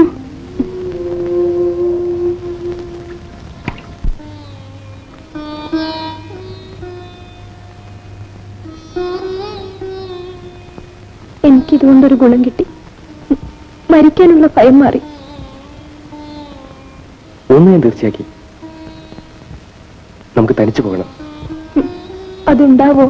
എനിക്കിതുകൊണ്ടൊരു ഗുണം കിട്ടി. മരിക്കാനുള്ള ഭയം മാറി. ഒന്ന് ഞാൻ തീർച്ചയാക്കി. നമുക്ക് തനിച്ചു പോകണം. അതുണ്ടാവോ?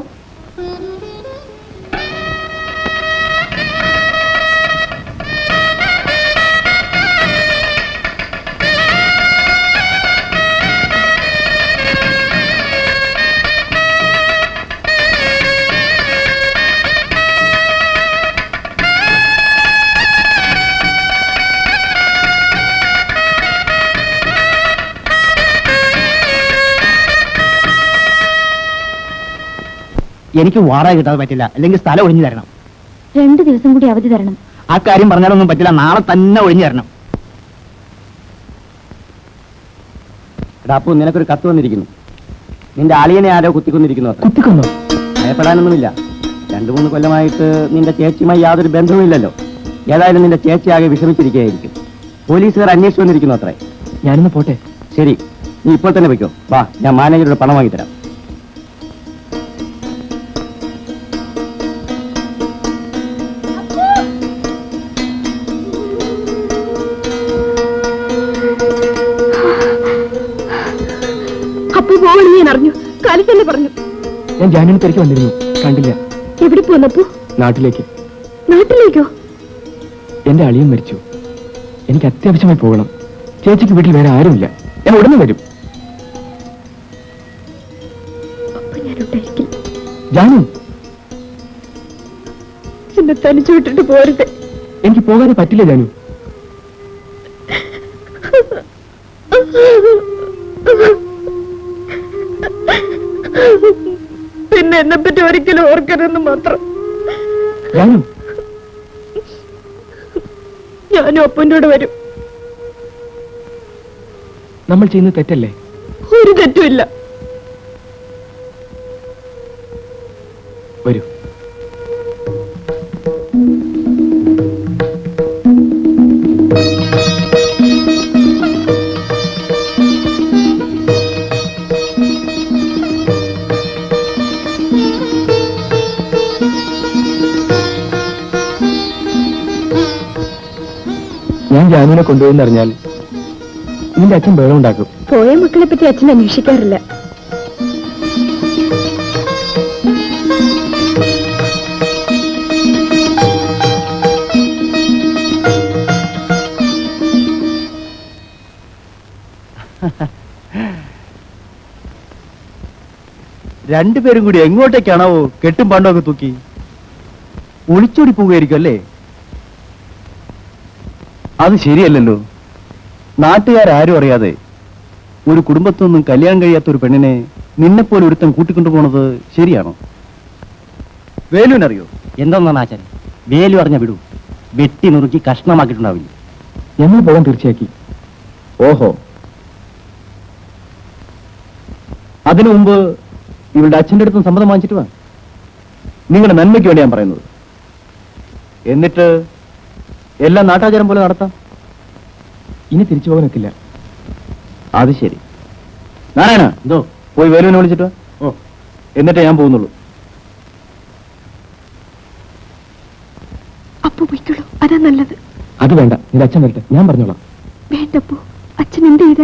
वाടക കിട്ടാതെ പറ്റില്ല അല്ലെങ്കിൽ സ്ഥലം ഒഴിഞ്ഞു തരണം രണ്ട് ദിവസം കൂടി അവധി തരണം ആ കാര്യം പറഞ്ഞാലൊന്നും പറ്റില്ല നാളെ തന്നെ ഒഴിഞ്ഞു തരണം എടാ അപ്പോ നിനക്കൊരു കത്ത് വന്നിരിക്കുന്നു നിന്റെ ആളിയനെ ആരോ കുത്തിക്കൊന്നിരിക്കുന്നു അത്ര കുത്തിക്കൊന്നോ ഭയപ്പെടാനൊന്നുമില്ല രണ്ട് മൂന്ന് കൊല്ലമായിട്ട് നിന്റെ ചേച്ചിയുമായി യാതൊരു ബന്ധവുമില്ലല്ലോ ഏതായാലും നിന്റെ ചേച്ചി ആകെ വിഷമിച്ചിരിക്കുകയായിരിക്കും പോലീസുകാർ അന്വേഷിച്ചു വന്നിരിക്കുന്നു അത്രേ ഞാനൊന്ന് പോട്ടെ ശരി നീ ഇപ്പോൾ തന്നെ വെക്കോ വാ ഞാൻ മാനേജറുടെ പണം വാങ്ങി തരാം अलियन मരിച്ചു എനിക്ക് അത്യാവശ്യമായി പോകണം ചേച്ചിക്ക് വീട്ടിൽ വേറെ ആരുമില്ല ഞാൻ ഉടനെ വരും അപ്പോൾ ഞാൻ ഉടനെ ജാനു എന്നെ തനിച്ച് വിട്ടിട്ട് പോരുത് എനിക്ക് പോകാൻ പറ്റില്ല ജാനു പിന്നെ എന്നെ പറ്റി ഒരിക്കലും ഓർക്കരുതെന്ന് മാത്രം ജാനു तेटले जानूने को नि अच्छे बेहतर मकड़े पे अच्छे अन्विका रूपरूड़ी एंगोटेव कटो तूकी उड़ीपोल अब शो नाटकारे और कुटत कल्याण कहया पेणिने निेपोल कूटिकोण शो वेलुन एचार वेलु अ विड़ू वेटी नुकी कष्णमा तीर्च ओहो अंब इवे अच्छे सम्मत वाच्चि वा निन्मु वे या एल नाटाचार इन धीचल अब शरी नारायण एंो वेलुन विो या अब वे अच्छा वरटे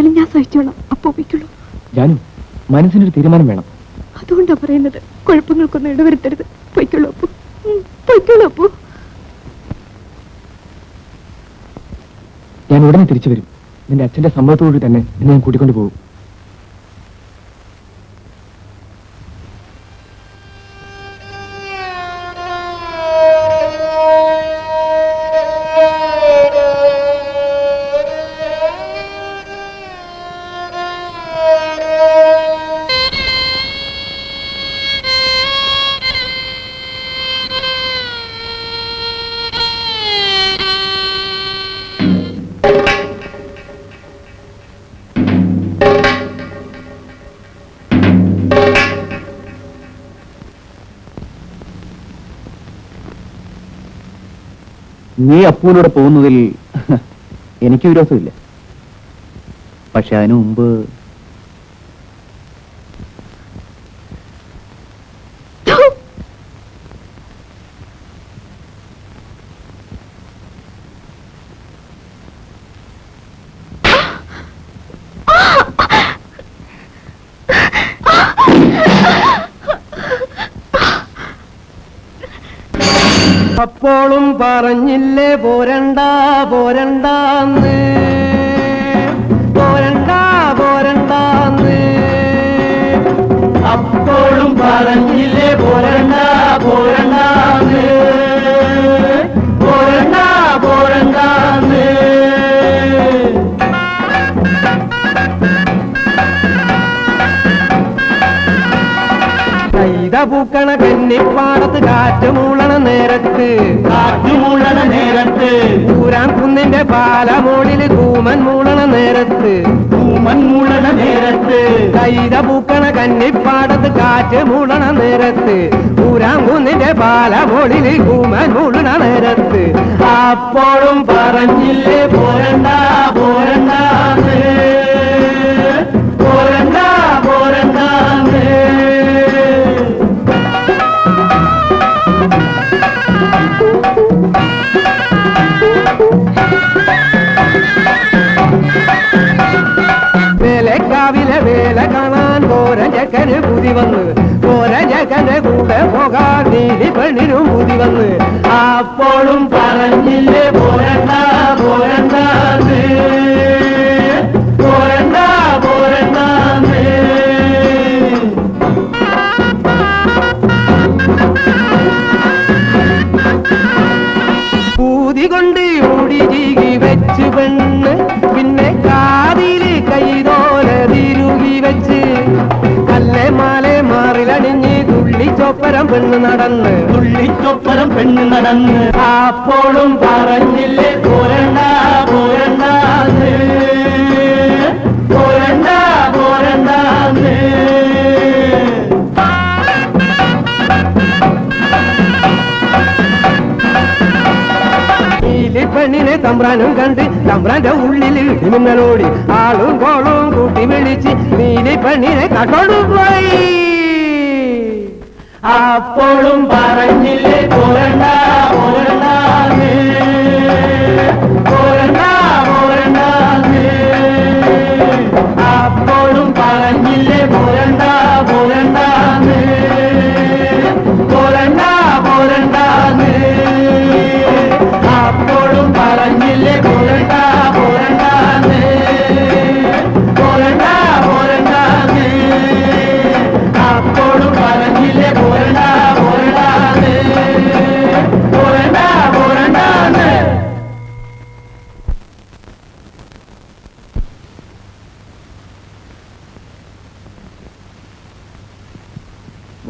या जानू मन तीन वेण अद या उड़े धीच नि अच्छे सब्बी तेने कूटिको नी अपूल विरोधम पक्षे अंब പറഞ്ഞില്ലേ പോരണ്ട പോരണ്ടാന്ന് പോരണ്ട പോരണ്ടാന്ന് അപ്പോഴും പറഞ്ഞില്ലേ പോരണ്ട പോരണ്ടാന്ന് പോരണ്ട പോരണ്ടാന്ന് പൂക്കണ കന്നിപ്പാടത്ത് കാറ്റുമൂളണ നേരത്ത് കാറ്റുമൂളണ നേരത്ത് ഊരാൻ കുന്നിന്റെ പാലമോളിൽ കൂമൻ മൂളണ നേരത്ത് കൂമൻ മൂളണ നേരത്ത് കൈത പൂക്കണ കന്നിപ്പാടത്ത് കാറ്റുമൂളണ നേരത്ത് ഊരാൻ കുന്നിന്റെ പാലമോളിൽ കൂമൻ മൂളണ നേരത്ത് അപ്പോഴും പറഞ്ഞില്ലേ പോരണ്ട പോരണ്ട പോരണ്ട പോരണ്ട വേലക്കാവിലെ വേല കാണാൻ പോരഞ്ഞക്കന് പുതി വന്ന് പോരഞ്ഞക്കന്റെ കൂടെ പോകാൻ നീതി പെണ്ണിനും പുതി വന്ന് അപ്പോഴും പറഞ്ഞില്ലേ പോരണ്ട പോരണ്ട പോരണ്ട പോരണ്ട പൂതി കൊണ്ട് മുടി ചീകി വെച്ച് പെണ്ണ് പിന്നെ കാതില് കൈതോല തിരുകി വെച്ച് കല്ലെ മാലെ മാറിലണിഞ്ഞ് തുള്ളിച്ചൊപ്പരം പെണ്ണ് നടന്ന് തുള്ളിച്ചൊപ്പരം പെണ്ണ് നടന്ന് അപ്പോഴും പറഞ്ഞില്ലേ പോരണ്ട പോരണ്ട പോരണ്ട പോരണ്ട പെണ്ണിനെ തമ്പ്രാനും കണ്ട് തമ്പ്രാന്റെ ഉള്ളിൽ ഇടിമിന്നലോടി ആളും കോളും കൂട്ടി വിളിച്ച് നീലി പെണ്ണിനെ കണ്ടോളൂ പോയി അപ്പോഴും പറഞ്ഞില്ലേ പോരണ്ട പോരണ്ട പോരണ്ട പോരണ്ട അപ്പോഴും പറഞ്ഞില്ലേ പോരണ്ട പോരണ്ട പോരണ്ട പോരണ്ട അപ്പോഴും പറഞ്ഞില്ലേ പോരണ്ട പോരണ്ട പോരണ്ട പോരണ്ട അപ്പോഴും പറഞ്ഞില്ലേ പോരണ്ട പോരണ്ട പോരണ്ട പോരണ്ട.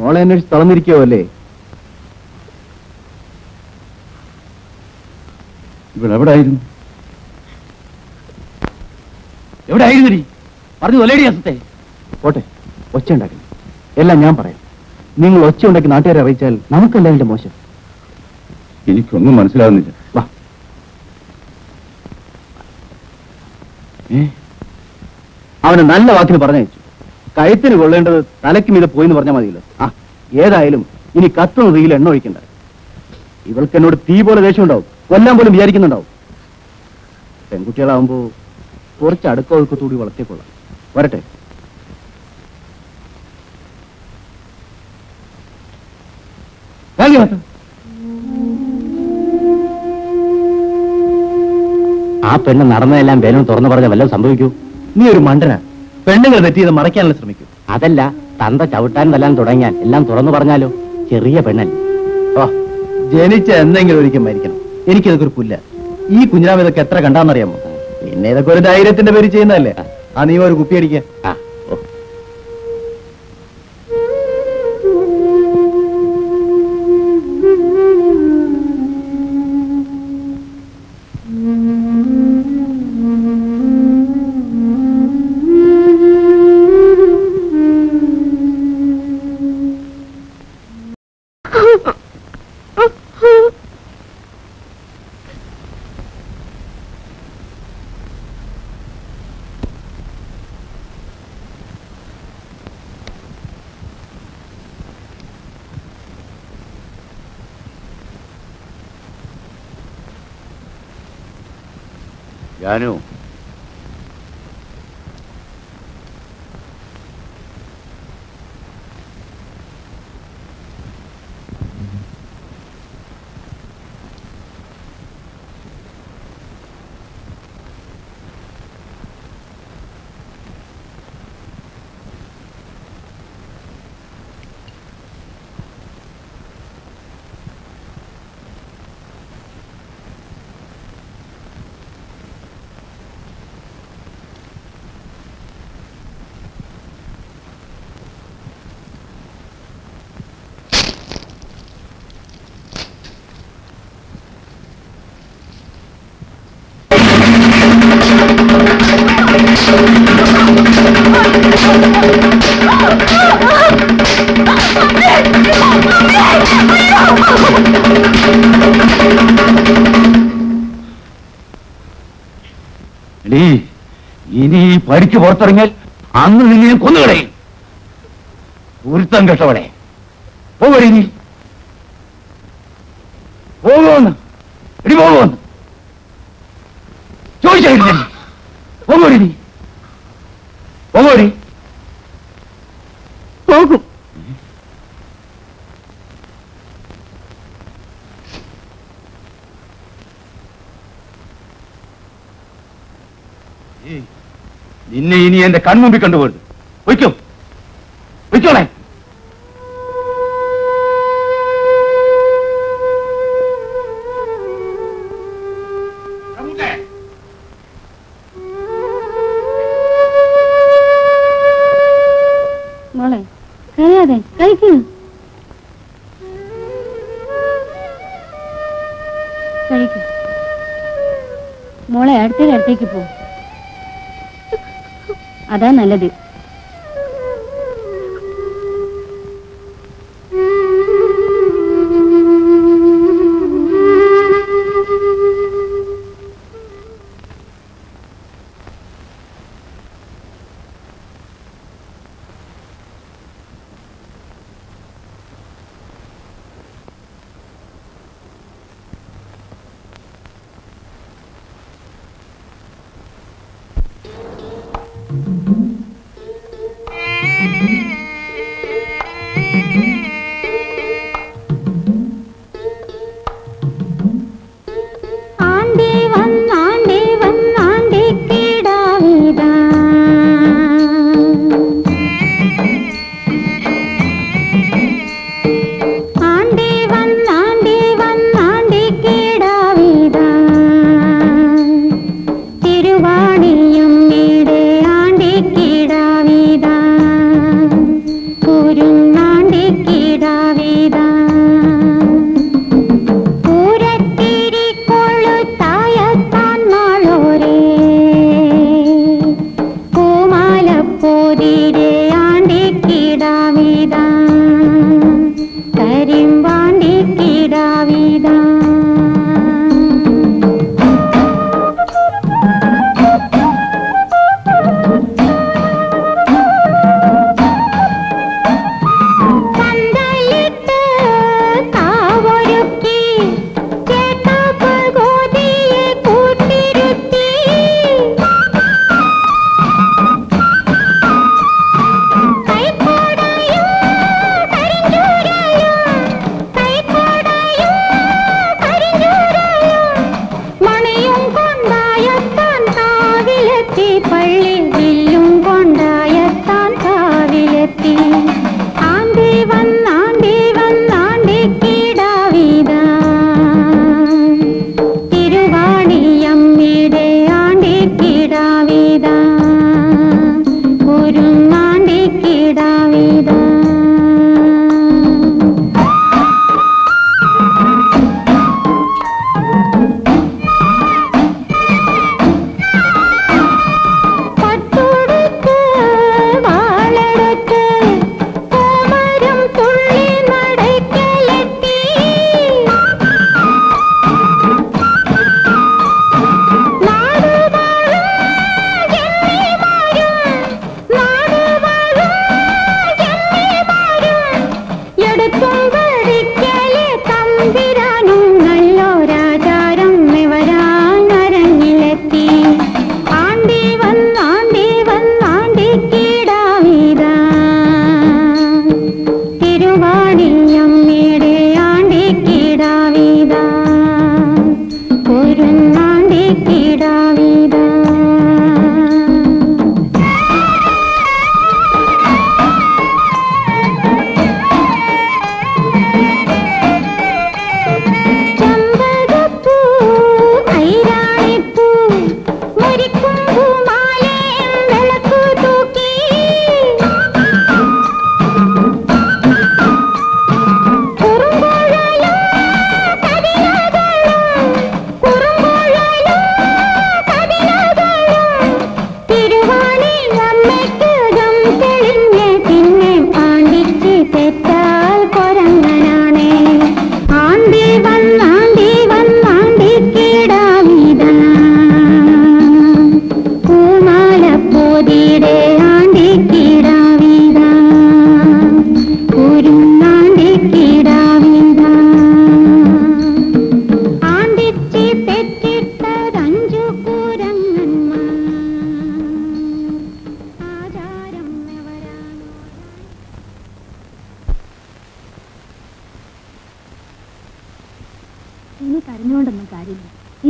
മോളെ അന്വേഷിച്ച് തളർന്നിരിക്കാവോ അല്ലേ? എവിടായിരുന്നു എവിടായിരുന്നു പറഞ്ഞു ഒലേടി അസത്തെ പോട്ടെ. ഒച്ച ഉണ്ടാക്കണം, എല്ലാം ഞാൻ പറയാം. നിങ്ങൾ ഒച്ച ഉണ്ടാക്കി നാട്ടുകാരെ അറിയിച്ചാൽ നമുക്കല്ല അതിന്റെ മോശം. എനിക്കൊന്നും മനസ്സിലാവുന്നില്ല. വാ. അവന് നല്ല വാക്കിന് പറഞ്ഞയച്ചു. കഴുത്തിന് കൊള്ളേണ്ടത് തലയ്ക്ക് മീതെ പോയിന്ന് പറഞ്ഞാൽ മതിയല്ലോ. ആ ഏതായാലും ഇനി കത്തും റീൽ എണ്ണ ഒഴിക്കണ്ട. ഇവൾക്ക് എന്നോട് തീ പോലെ ദേഷ്യം ഉണ്ടാവും, കൊല്ലാൻ പോലും വിചാരിക്കുന്നുണ്ടാവും. പെൺകുട്ടികളാവുമ്പോ കുറച്ച് അടുക്ക ഒഴുക്കത്തോടി വളർത്തിക്കൊള്ളാം. വരട്ടെ. ആ പെണ്ണ് നടന്നതെല്ലാം വേലം തുറന്നു പറഞ്ഞ വല്ലതും സംഭവിക്കൂ. നീ ഒരു മണ്ടനാ. പെണ്ണുങ്ങൾ പറ്റിയത് മറയ്ക്കാനുള്ള ശ്രമിക്കും. അതല്ല, തന്ത ചവിട്ടാൻ വല്ലാൻ തുടങ്ങിയാൽ എല്ലാം തുറന്നു പറഞ്ഞാലോ? ചെറിയ പെണ്ണല്ല. ഓ, ജനിച്ച എന്തെങ്കിലും ഒരിക്കൽ മരിക്കണം. എനിക്കിതൊക്കെ ഒരു പുല്ല. ഈ കുഞ്ഞിരാമ ഇതൊക്കെ എത്ര കണ്ടാന്നറിയാമോ? പിന്നെ ഇതൊക്കെ ഒരു ധൈര്യത്തിന്റെ പേര് ചെയ്യുന്നതല്ലേ. ആ നീ ഒരു കുപ്പി അടിക്ക. ഞാനോ പഠിച്ചു പുറത്തിറങ്ങിയാൽ അന്ന് നിന്നെ കൊന്നുകളയും. ഉരുത്തം കെട്ടവളെ പോകഴിഞ്ഞി പോകുമെന്ന് ഇടി പോകുമെന്ന് ചോദിച്ചായിരുന്നില്ല. പോകോടി നീ പോകോടി പോകും. നിന്നെ ഇനി എന്റെ കൺമുമ്പിൽ കണ്ടുപോകരുത്. വയ്ക്കോ വയ്ക്കോളെ. മോളെ കരയാതെ കഴിക്കുന്നു. കഴിക്കും മോളെ. അടുത്തേക്ക് അടുത്തേക്ക് പോ, അതാ നല്ലത്.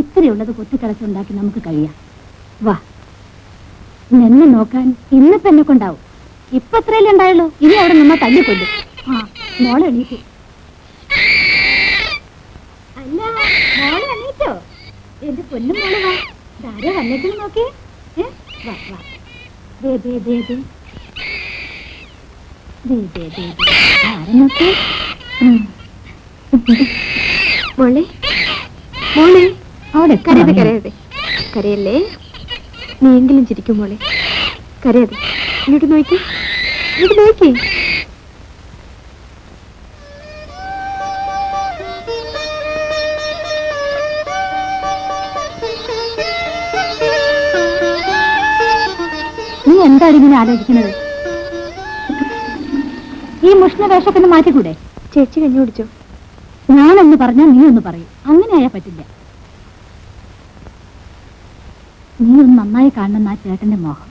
ഇത്രയുള്ളത് കൊത്തിക്കളച്ചുണ്ടാക്കി നമുക്ക് കഴിയാം. വാ, നിന്നെ നോക്കാൻ ഇന്ന് തന്നെ കൊണ്ടാവും. ഇപ്പൊ അത്രയല്ലേ ഉണ്ടായുള്ളൂ, ഇനി അവിടെ നിന്നെ തല്ലിക്കൊല്ലും. ആ മോളെ എണീറ്റു. അല്ല മോളെ എണീറ്റോ? എന്റെ പൊന്നും മോളെ വാ, ധാരാ വന്നെങ്കിലും നോക്കിയേ. വാ വാ, ദേ ദേ ദേ ദേ ദേ ദേ ദേ ആരെ നോക്കി മോളെ. മോളെ അവിടെ കരയതെ കരയതെ, കരയല്ലേ, നീയെങ്കിലും ചിരിക്കും മോളെ, കരയതെ. ഇങ്ങോട്ട് നോക്കി, ഇങ്ങോട്ട് നോക്കി. നീ എന്താണ് ഇങ്ങനെ ആലോചിക്കുന്നത്? ഈ മുഷ്ണ വേഷത്തിന് മാറ്റിക്കൂടെ? ചേച്ചി കഞ്ഞി കുടിച്ചോ? ഞാനൊന്ന് പറഞ്ഞാൽ നീ ഒന്ന് പറയും, അങ്ങനെയായാ പറ്റില്ല. നീ ഒന്ന് നന്നായി കാണണമെന്ന് ആ ചേട്ടന്റെ മോഹം.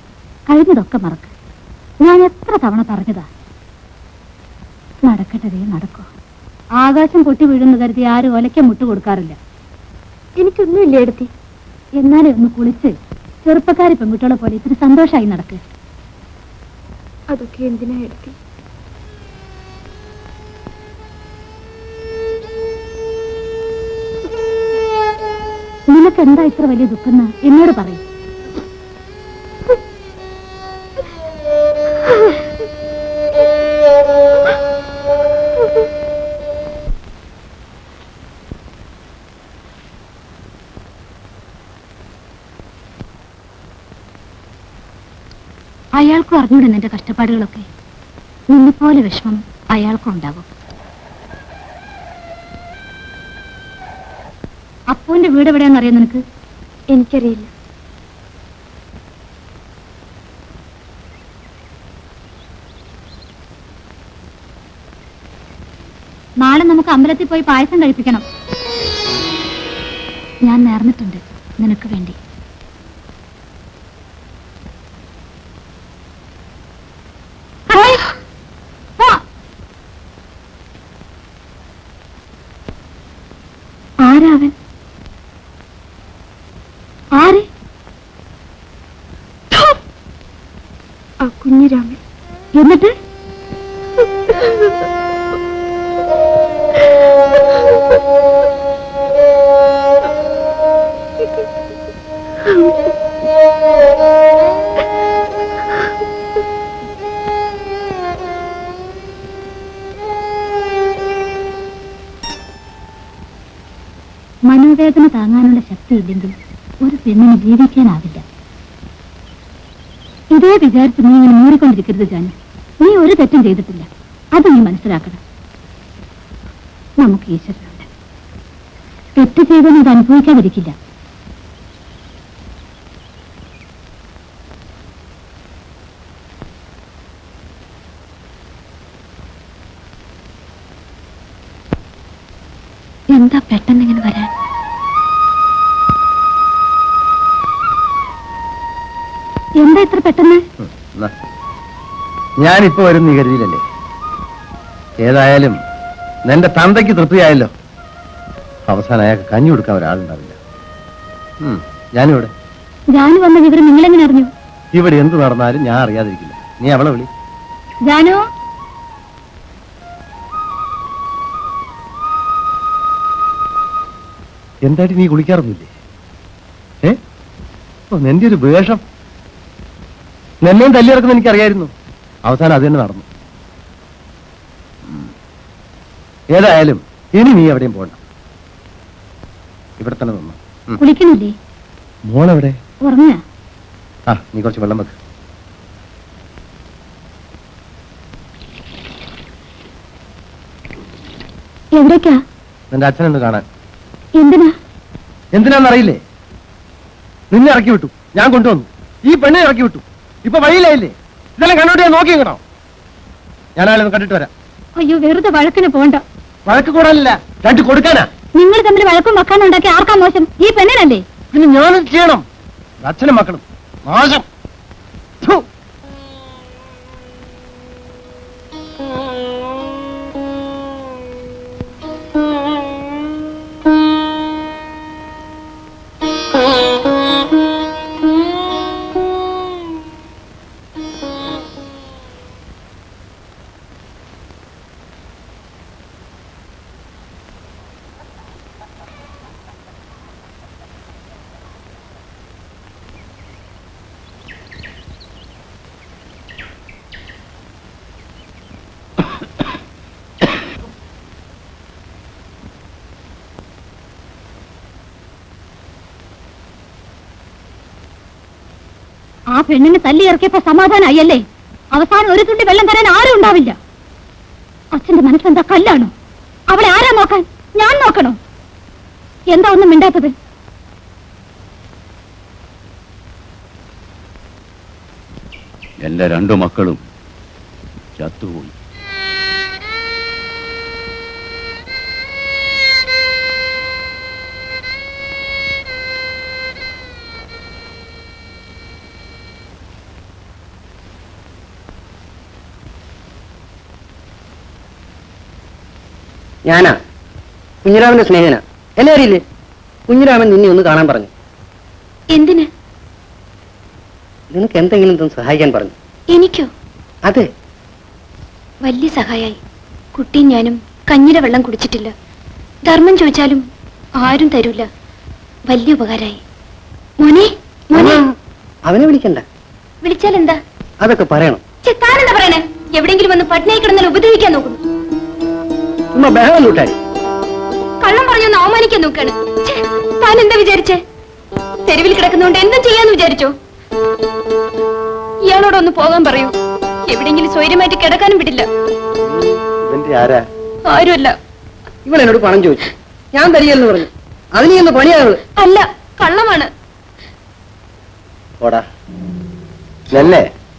കഴിഞ്ഞതൊക്കെ മറക്ക്. ഞാൻ എത്ര തവണ പറഞ്ഞതാ, നടക്കട്ടതേ നടക്കൂ. ആകാശം പൊട്ടി വീഴുന്നു കരുതി ആരും ഒലയ്ക്ക് മുട്ടുകൊടുക്കാറില്ല. എനിക്കൊന്നുമില്ല എടുത്തി. എന്നാലേ ഒന്ന് കുളിച്ച് ചെറുപ്പക്കാരി പെൺകുട്ടികളെ പോലെ ഇത്തിരി സന്തോഷമായി നടക്ക്. അതൊക്കെ എന്തിനാ എടുത്തി? നിനക്ക് എന്താ ഇത്ര വലിയ ദുഃഖം എന്നോട് പറയും. അയാൾക്കും അറിഞ്ഞൂടെ നിന്റെ കഷ്ടപ്പാടുകളൊക്കെ? നിന്നെപ്പോലെ വിഷമം അയാൾക്കും ഉണ്ടാകും. അപ്പൂന്റെ വീട് എവിടെയാണെന്ന് അറിയാം നിനക്ക്? എനിക്കറിയില്ല. നാളെ നമുക്ക് അമ്പലത്തിൽ പോയി പായസം കഴിപ്പിക്കണം. ഞാൻ നേർന്നിട്ടുണ്ട് നിനക്ക് വേണ്ടി. ആരാവൻ? കുഞ്ഞിരാമൻ. എന്നിട്ട് മനോവേദന താങ്ങാനുള്ള ശക്തി ഇല്ലെങ്കിൽ ഒരു പെണ്ണിന് ജീവിക്കാനാവില്ല. ഇതേ വിചാരിച്ച് നീ ഇങ്ങനെ മൂടിക്കൊണ്ടിരിക്കരുത് ജാനു. നീ ഒരു തെറ്റും ചെയ്തിട്ടില്ല, അത് നീ മനസ്സിലാക്കണം. നമുക്ക് ഈശ്വരനുണ്ട്, തെറ്റ് ചെയ്തൊന്നും ഇത് അനുഭവിക്കാതിരിക്കില്ല. എന്താ പെട്ടെന്ന് ഇങ്ങനെ വരാൻ? എന്താ ഇത്ര പെട്ടെന്ന്? ഞാനിപ്പോ വരുന്ന കരുതിയില്ലല്ലേ. ഏതായാലും നിന്റെ തന്തയ്ക്ക് തൃപ്തിയായല്ലോ. അവസാനം അയാൾക്ക് കഞ്ഞി കൊടുക്കാൻ ഒരാളുണ്ടാവില്ല. ഞാനിവിടെ ജാനു വന്ന വിവരം നിങ്ങളെങ്ങനെ അറിഞ്ഞു? ഇവിടെ എന്ത് നടന്നാലും ഞാൻ അറിയാതിരിക്കില്ല. നീ അവളെ വിളി. ജാനു എന്തായിട്ട് നീ കുളിക്കാറൊന്നുമില്ലേ? ഏ നിന്റെ ഒരു വേഷം. നിന്നെയും തല്ലിയിറക്കുന്ന എനിക്കറിയായിരുന്നു. അവസാനം അത് തന്നെ നടന്നു. ഏതായാലും ഇനി നീ എവിടെയും പോകണ്ട, ഇവിടെ തന്നെ നിന്നു. കുളിക്കുന്നില്ലേ മോളെവിടെ? ആ നീ കുറച്ച് വെള്ളം വെക്ക്. എവിടേക്കാ? നിന്റെ അച്ഛനെന്ന് കാണാൻ. എന്തിനാ? എന്തിനാന്നറിയില്ലേ? നിന്നെ ഇറക്കി വിട്ടു, ഞാൻ കൊണ്ടുവന്നു. ഈ പെണ്ണെ ഇറക്കി വിട്ടു, ഇപ്പൊ വഴിയിലായില്ലേ? ഇതെല്ലാം കണ്ടോട്ട് നോക്കിയെങ്കിലോ? ഞാനായാലും കണ്ടിട്ട് വരാം. അയ്യോ വെറുതെ വഴക്കിന് പോകണ്ട. വഴക്ക് കൂടാനില്ല, കണ്ടു കൊടുക്കാനാ. നിങ്ങൾ തമ്മിൽ വഴക്കും വെക്കാനും ഉണ്ടാക്കി ആർക്കാ മോശം? ഈ പെണ്ണിനല്ലേ? പിന്നെ ഞാനും ചെയ്യണം, അച്ഛനും മക്കളും. മോശം. ആ പെണ്ണിനെ തല്ലിയിറക്കിയപ്പോൾ സമാധാനമായില്ലേ? അവസാനം ഒരു തുള്ളി വെള്ളം തരാൻ ആരും ഉണ്ടാവില്ല. അച്ഛന്റെ മനസ്സെന്താ കല്ലാണോ? അവളെ ആരാ നോക്കാൻ? ഞാൻ നോക്കണോ? എന്താ ഒന്നും മിണ്ടാത്തത്? എന്റെ രണ്ടു മക്കളും ചത്തുപോയി. ഞാനാ കുഞ്ഞിരാമന്റെ സ്നേഹന. എന്നെ അറിയില്ലേ? കുഞ്ഞിരാമൻ നിന്നെ ഒന്ന് കാണാൻ പറഞ്ഞു. എന്തിന്? നിനക്ക് എന്തെങ്കിലും സഹായിക്കാൻ പറഞ്ഞു. എനിക്കോ? അതെ, വലിയ സഹായായി. കുട്ടിയും ഞാനും കഞ്ഞിര വെള്ളം കുടിച്ചിട്ടില്ല. ധർമ്മം ചോദിച്ചാലും ആരും തരൂല. വലിയ ഉപകാരമായി. മോനെ, മോനെ. അവനെ വിളിക്കണ്ട. വിളിച്ചാൽ എന്താ? അതൊക്കെ പറയണം. താനെന്താ പറയണേ? എവിടെയെങ്കിലും ഒന്ന് പട്ടിണി കിടന്നാൽ ഉപദ്രവിക്കാൻ നോക്കുന്നു. കള്ളം പറഞ്ഞൊന്ന് അവമാനിക്കാൻ നോക്കാണ്. താൻ എന്താ വിചാരിച്ചേ? തെരുവിൽ കിടക്കുന്നോണ്ട് എന്തും ചെയ്യാന്ന് വിചാരിച്ചോ? ഇയാളോടൊന്ന് പോകാൻ പറയൂ. എവിടെയെങ്കിലും സ്വൈര്യമായിട്ട് കിടക്കാനും വിടില്ല. ആരുമല്ല. ഇവൾ എന്നോട് പണം ചോദിച്ചു, ഞാൻ തരികയെന്ന് പറഞ്ഞു. അതിന് പണിയാണ്. അല്ല, കള്ളമാണ്.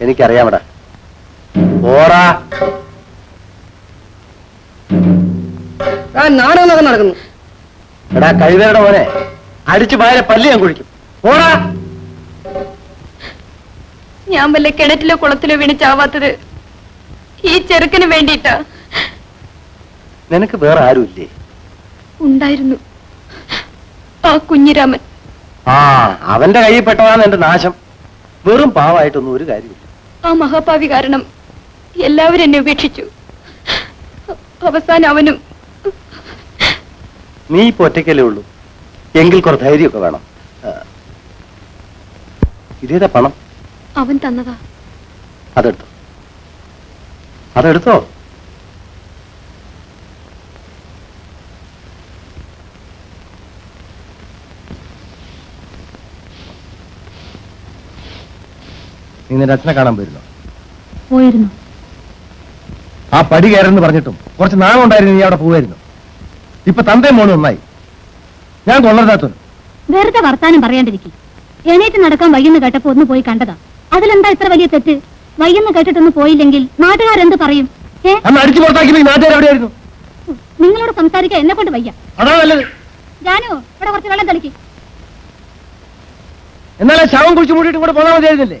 എനിക്കറിയാമടാ. നാടകം നടക്കുന്നു. എടാ കഴിവേടെ മോനെ, അടിച്ചു പായ പല്ല് ഞാൻ കുഴിക്കും. ഓടാ. ഞാൻ വല്ല കിണറ്റിലോ കുളത്തിലോ വീണ് ചാവാത്തത് ഈ ചെറുക്കന് വേണ്ടിയിട്ടാ. നിനക്ക് വേറെ ആരുമില്ലേ? ഉണ്ടായിരുന്നു, ആ കുഞ്ഞിരാമൻ. ആ, അവന്റെ കയ്യിൽ പെട്ടതാണ് എന്റെ നാശം. വെറും പാവായിട്ടൊന്നും ഒരു കാര്യമില്ല. ആ മഹാപാവി കാരണം എല്ലാവരും എന്നെ ഉപേക്ഷിച്ചു. അവസാനം അവനും. നീ ഇപ്പൊ ഒറ്റയ്ക്കല്ലേ ഉള്ളൂ എങ്കിൽ കുറേ ധൈര്യമൊക്കെ വേണം. ഇതേതാ പണം? അവൻ തന്നതാ. അതെടുത്തോ? അതെടുത്തോ? നീ നിന്റെ അച്ഛനെ കാണാൻ പോയിരുന്നോ? പോയിരുന്നു. ആ പടി കയറെന്ന് പറഞ്ഞിട്ടും കുറച്ച് നാണം ഉണ്ടായിരുന്നു. നീ അവിടെ പോവായിരുന്നു. ഇപ്പൊ തന്റെ മോനും ഒന്നായി. ഞാൻ കൊള്ളരുതാത്ത വെറുതെ വർത്താനം പറയാണ്ടിരിക്കും. എണീറ്റ് നടക്കാൻ വയ്യെന്ന് കേട്ടപ്പോ ഒന്ന് പോയി കണ്ടതാ. അതിലെന്താ ഇത്ര വലിയ തെറ്റ്? വയ്യെന്ന് കേട്ടിട്ടൊന്നും പോയില്ലെങ്കിൽ നാട്ടുകാരെന്ത് പറയും? നിങ്ങളോട് സംസാരിക്കാൻ എന്നെ കൊണ്ട് വയ്യ. ഞാനോ ഇവിടെ കുറച്ച് വെള്ളം തളിക്കും. എന്നാലേ ശവം കുഴിച്ച് മൂടിയിട്ട് കൂടെ പോകാൻ മതിയായിരുന്നില്ലേ?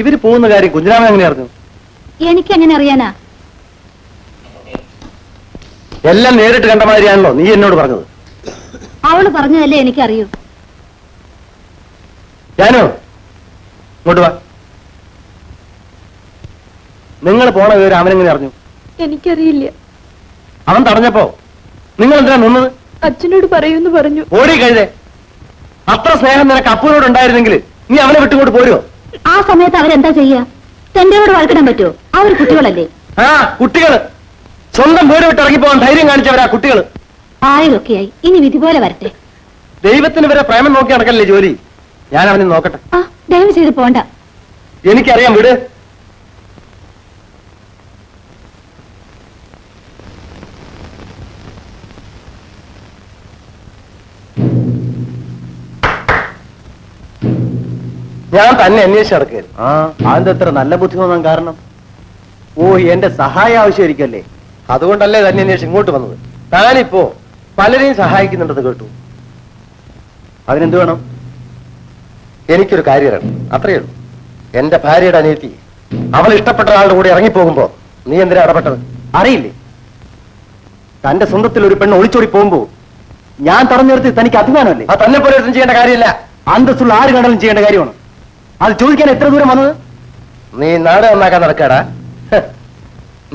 ഇവര് പോകുന്ന കാര്യം കുഞ്ഞിരാമൻ എങ്ങനെ അറിഞ്ഞു? എനിക്ക് എങ്ങനെ അറിയാനാ? എല്ലാം നേരിട്ട് കണ്ട മാതിരിയാണല്ലോ നീ എന്നോട് പറഞ്ഞത്. അവള് പറഞ്ഞതല്ലേ എനിക്കറിയൂ. ഞാനോ ഇങ്ങോട്ട് വാ. നിങ്ങൾ പോണ വിവരം അവനെങ്ങനെ അറിഞ്ഞു? എനിക്കറിയില്ല. അവൻ തടഞ്ഞപ്പോ നിങ്ങൾ എന്തിനാ നിന്നത്? അച്ഛനോട് പറയൂന്ന് പറഞ്ഞു. ഓടി കഴിഞ്ഞേ. അത്ര സ്നേഹം നിനക്ക് അപ്പൂനോട് ഉണ്ടായിരുന്നെങ്കിൽ നീ അവനെ വിട്ടുകൊണ്ട് പോരുമോ? ആ സമയത്ത് അവരെന്താ ചെയ്യാ? തന്റെയോട് വളർത്തിടാൻ പറ്റുമോ? അവർ കുട്ടികളല്ലേ? ആ, കുട്ടികള്. സ്വന്തം വീട് വിട്ട് ഇറങ്ങിപ്പോവാൻ ധൈര്യം കാണിച്ചവരാ കുട്ടികള്. ആയതൊക്കെയായി, ഇനി വിധി പോലെ വരട്ടെ. ദൈവത്തിന് വരെ പ്രേമം നോക്കി നടക്കല്ലേ ജോലി? ഞാൻ അവനെ നോക്കട്ടെ. ആ, ദയവ് ചെയ്ത് പോണ്ട. എനിക്കറിയാം വീട്. ഞാൻ തന്നെ അന്വേഷിച്ച് നടക്കുകയായിരുന്നു. ആ, അതിന്റെ അത്ര നല്ല ബുദ്ധി വന്നാൻ കാരണം ഓ എന്റെ സഹായം ആവശ്യമായിരിക്കല്ലേ? അതുകൊണ്ടല്ലേ തന്നെ അന്വേഷിച്ച് ഇങ്ങോട്ട് വന്നത്. താനിപ്പോ പലരെയും സഹായിക്കുന്നുണ്ടെന്ന് കേട്ടു. അതിനെന്ത് വേണം? എനിക്കൊരു കാര്യം അത്രയേ ഉള്ളൂ. എന്റെ ഭാര്യയുടെ അനിയത്തി അവൾ ഇഷ്ടപ്പെട്ട ആളുടെ കൂടെ ഇറങ്ങിപ്പോകുമ്പോ നീ എന്തിനാ ഇടപെട്ടത്? അറിയില്ലേ? തന്റെ സ്വന്തത്തിൽ ഒരു പെണ്ണ് ഒളിച്ചോടി പോകുമ്പോൾ ഞാൻ തടഞ്ഞു നിർത്തി തനിക്ക് അഭിമാനമല്ലേ? ആ തന്നെ പോലെ ഒന്നും ചെയ്യേണ്ട കാര്യമില്ല. അന്തസ്സുള്ള ആര് കണ്ടാലും ചെയ്യേണ്ട കാര്യമാണ്. അത് ചോദിക്കാൻ എത്ര ദൂരം വന്നത്? നീ നാട് നന്നാക്കാൻ നടക്കാടാ.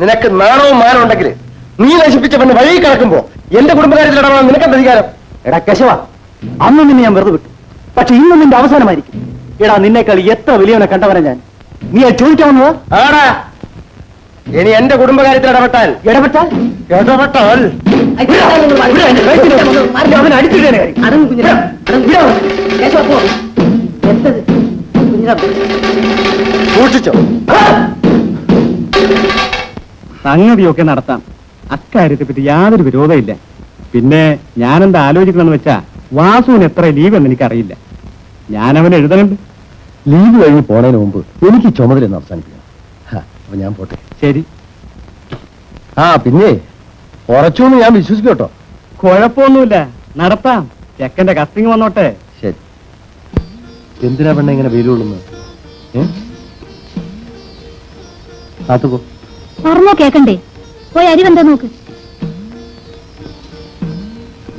നിനക്ക് നാണവും മാനം ഉണ്ടെങ്കിൽ നീ നശിപ്പിച്ച പെണ്ണ് വഴി കിടക്കുമ്പോ എന്റെ കുടുംബകാര്യത്തിൽ ഇടപെടാൻ നിനക്കെന്ത് അധികാരം? എടാ കശവ, അന്ന് നിന്നെ ഞാൻ വെറുതെ വിട്ടു, പക്ഷെ ഇന്ന് നിന്റെ അവസാനമായിരിക്കും. എടാ നിന്നേക്കാൾ എത്ര വലിയവനെ കണ്ടവനെ ഞാൻ. നീ അത് ചോദിക്കാവുന്നതാ? ആടാ, ഇനി എന്റെ കുടുംബകാര്യത്തിൽ ഇടപെട്ടാൽ ഇടപെട്ടാൽ ഇടപെട്ടാൽ സൂക്ഷിച്ചോ. സംഗതിയൊക്കെ നടത്താം, അക്കാര്യത്തെ പറ്റി യാതൊരു വിരോധമില്ല. പിന്നെ ഞാനെന്താ ആലോചിക്കണമെന്ന് വെച്ചാ, വാസുവിന് എത്ര ലീവ് എന്ന് എനിക്കറിയില്ല. ഞാനവന് എഴുതണുണ്ട്. ലീവ് കഴിഞ്ഞ് പോണതിന് മുമ്പ് എനിക്ക് ചുമതല ഒന്ന് അവസാനിപ്പിക്കണം. അപ്പൊ ഞാൻ പോട്ടെ. ശരി. ആ പിന്നെ ഉറച്ചൊന്നും ഞാൻ വിശ്വസിക്കും കേട്ടോ. കുഴപ്പമൊന്നുമില്ല, നടത്താം. ചെക്കന്റെ കസ്റ്റിങ് വന്നോട്ടെ. ശരി. എന്തിനാ പെണ്ണ ഇങ്ങനെ വെയിലുകൊള്ളുന്നത്? കാത്തുപോ. പറഞ്ഞോ കേക്കണ്ടേ? പോയി അരി കണ്ടോ നോക്ക്.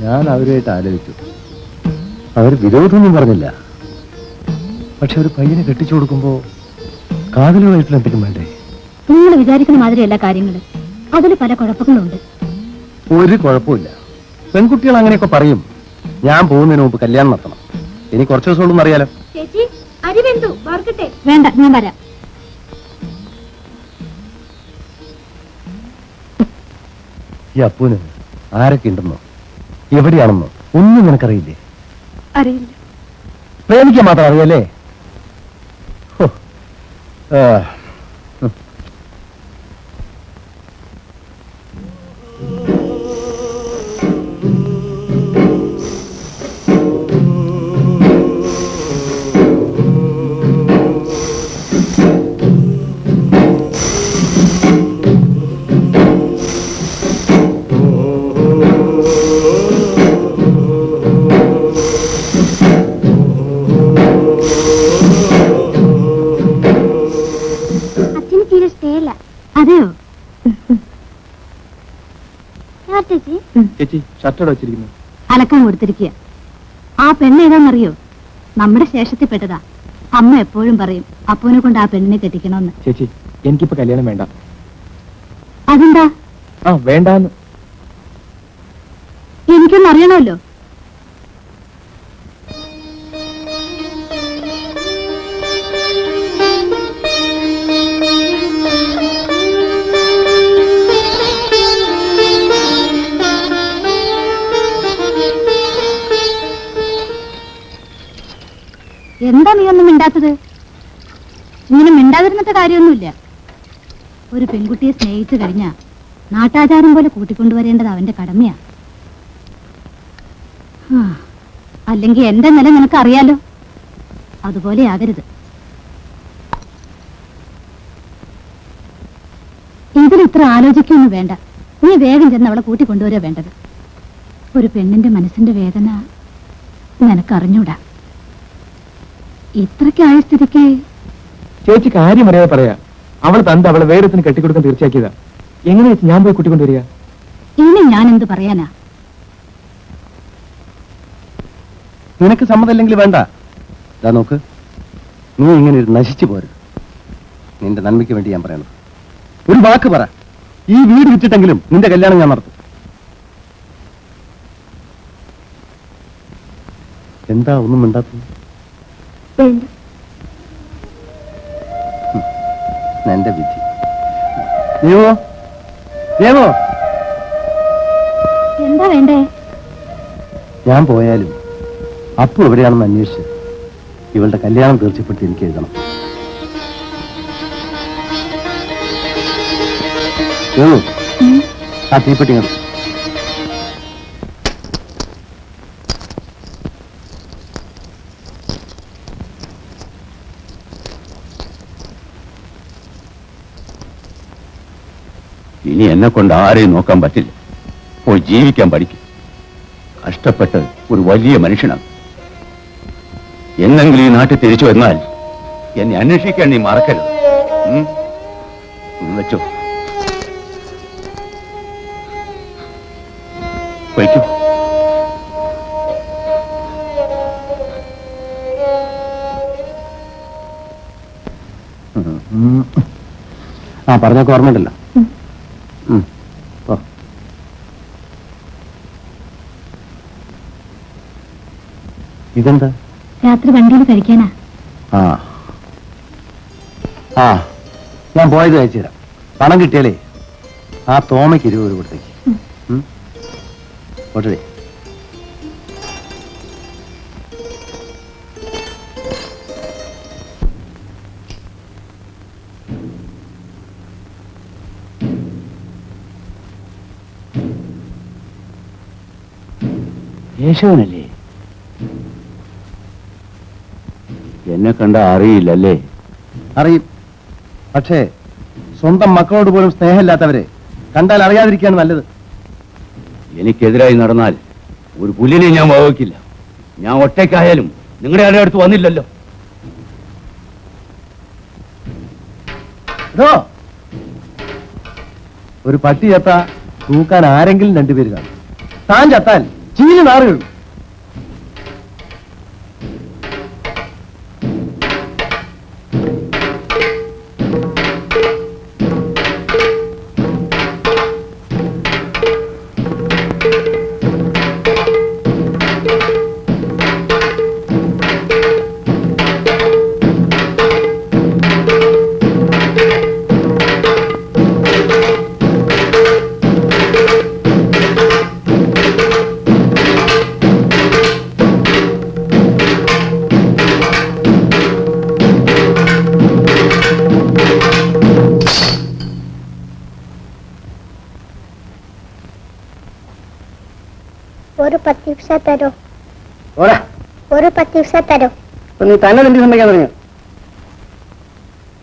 ഞാൻ അവരുമായിട്ട് ആലോചിച്ചു. അവർ വിരോധമൊന്നും പറഞ്ഞില്ല. പക്ഷെ ഒരു പയ്യനെ കെട്ടിച്ചു കൊടുക്കുമ്പോ കാതലുമായിട്ടുള്ള എന്തെങ്കിലും വേണ്ടേ? നിങ്ങൾ വിചാരിക്കുന്ന മാതിരിയല്ല കാര്യങ്ങള്. അതിൽ പല കുഴപ്പങ്ങളുണ്ട്. ഒരു കുഴപ്പമില്ല. പെൺകുട്ടികൾ അങ്ങനെയൊക്കെ പറയും. ഞാൻ പോകുന്നതിന് മുമ്പ് കല്യാണം നടത്തണം. ഇനി കുറച്ച് ദിവസമുള്ളൂ അറിയാലോ. വേണ്ട, ഞാൻ വരാം. ഈ അപ്പൂന് ആരൊക്കെ ഉണ്ടെന്നോ എവിടെയാണെന്നോ ഒന്നും നിനക്കറിയില്ലേ? അറിയില്ല. പ്രേമിക്കാൻ മാത്രം അറിയാല്ലേ? അലക്കാൻ കൊടുത്തിരിക്കുക. ആ പെണ്ണ് ഏതാണെന്നറിയോ? നമ്മുടെ ശേഷത്തിൽ പെട്ടതാ. അമ്മ എപ്പോഴും പറയും അപ്പൂനെ കൊണ്ട് ആ പെണ്ണിനെ കെട്ടിക്കണമെന്ന്. ചേച്ചി, എനിക്കിപ്പോ കല്യാണം വേണ്ട. അതെന്താ? ആ വേണ്ടെന്ന് എനിക്കൊന്നും അറിയണമല്ലോ. എന്താ നീ ഒന്നും മിണ്ടാത്തത്? ഇങ്ങനെ മിണ്ടാതിരുന്നത്തെ കാര്യമൊന്നുമില്ല. ഒരു പെൺകുട്ടിയെ സ്നേഹിച്ചു കഴിഞ്ഞാൽ നാട്ടാചാരം പോലെ കൂട്ടിക്കൊണ്ടുവരേണ്ടത് അവന്റെ കടമയാ. അല്ലെങ്കിൽ എന്റെ നില നിനക്കറിയാലോ. അതുപോലെ ആകരുത്. ഇതിലിത്ര ആലോചിക്കൊന്നും വേണ്ട. നീ വേഗം ചെന്ന് അവളെ കൂട്ടിക്കൊണ്ടുവരാ വേണ്ടത്. ഒരു പെണ്ണിന്റെ മനസ്സിന്റെ വേദന നിനക്കറിഞ്ഞൂടാ. ഇത്രക്കായ സ്ഥിതിക്ക് ചേച്ചി കാര്യം അറിയാതെ പറയാ. അവൾ തന്റെ അവളെ വേഗത്തിന് കെട്ടിക്കൊടുക്കാൻ തീർച്ചയാക്കിയതാ. എങ്ങനെ ഞാൻ പോയി കൂട്ടിക്കൊണ്ടുവരിക? ഇനി ഞാൻ എന്ത് പറയാനാ? നിനക്ക് സമ്മതമില്ലെങ്കിൽ വേണ്ട. ദാ നോക്ക്, നീ ഇങ്ങനെ നശിച്ചു പോരുത്. നിന്റെ നന്മയ്ക്ക് വേണ്ടി ഞാൻ പറയണം. ഒരു വാക്ക് പറ. ഈ വീട് വിറ്റിട്ടെങ്കിലും നിന്റെ കല്യാണം ഞാൻ നടത്തും. എന്താ ഒന്നും ഉണ്ടാക്കും? എന്റെ വിധി. ദേവോ, ദേവോ, എന്താ വേണ്ടേ? ഞാൻ പോയാലും അപ്പു എവിടെയാണെന്ന് അന്വേഷിച്ച് ഇവളുടെ കല്യാണം തീർച്ചപ്പെടുത്തി എനിക്ക് എഴുതണം. ദേവോ, ആ തീപ്പെട്ടി കണ്ടു. ഇനി എന്നെ കൊണ്ട് ആരെയും നോക്കാൻ പറ്റില്ല. പോയി ജീവിക്കാൻ പഠിക്കും. കഷ്ടപ്പെട്ട് ഒരു വലിയ മനുഷ്യനാണ്. എന്നെങ്കിലും ഈ നാട്ടിൽ തിരിച്ചു വന്നാൽ എന്നെ അന്വേഷിക്കാൻ നീ മറക്കരുത്. വെച്ചോ. വയ്ക്കൂ. ആ പറഞ്ഞൊക്കെ ഓർമ്മയുണ്ടല്ലോ. ഇതെന്താ രാത്രി വണ്ടിയിൽ കഴിക്കാനാ? ആ ആ ഞാൻ പോയത് കഴിച്ചു തരാം. പണം കിട്ടിയാലേ ആ തോമയ്ക്ക് ഇരുപത് രൂപ കൊടുത്തേക്ക്. പോട്ടെ. യേശുവനല്ലേ? എന്നെ കണ്ട അറിയില്ലല്ലേ? അറിയും. പക്ഷേ സ്വന്തം മക്കളോട് പോലും സ്നേഹമില്ലാത്തവരെ കണ്ടാൽ അറിയാതിരിക്കുകയാണ് നല്ലത്. എനിക്കെതിരായി നടന്നാൽ ഒരു പുലിനെ ഞാൻ വകവെക്കില്ല. ഞാൻ ഒറ്റയ്ക്കായാലും നിങ്ങളുടെ ആരുടെ അടുത്ത് വന്നില്ലല്ലോ. ഒരു പട്ടി ചത്ത തൂക്കാൻ ആരെങ്കിലും രണ്ടുപേര് കാണും. താൻ ചത്താൽ ചീഞ്ഞു നാറുകയുള്ളൂ. തരോ ഒരു പത്തീസ തരോ. നീ തന്നെ നിന്റെ സമ്മതിക്കാൻ തുടങ്ങിയോ?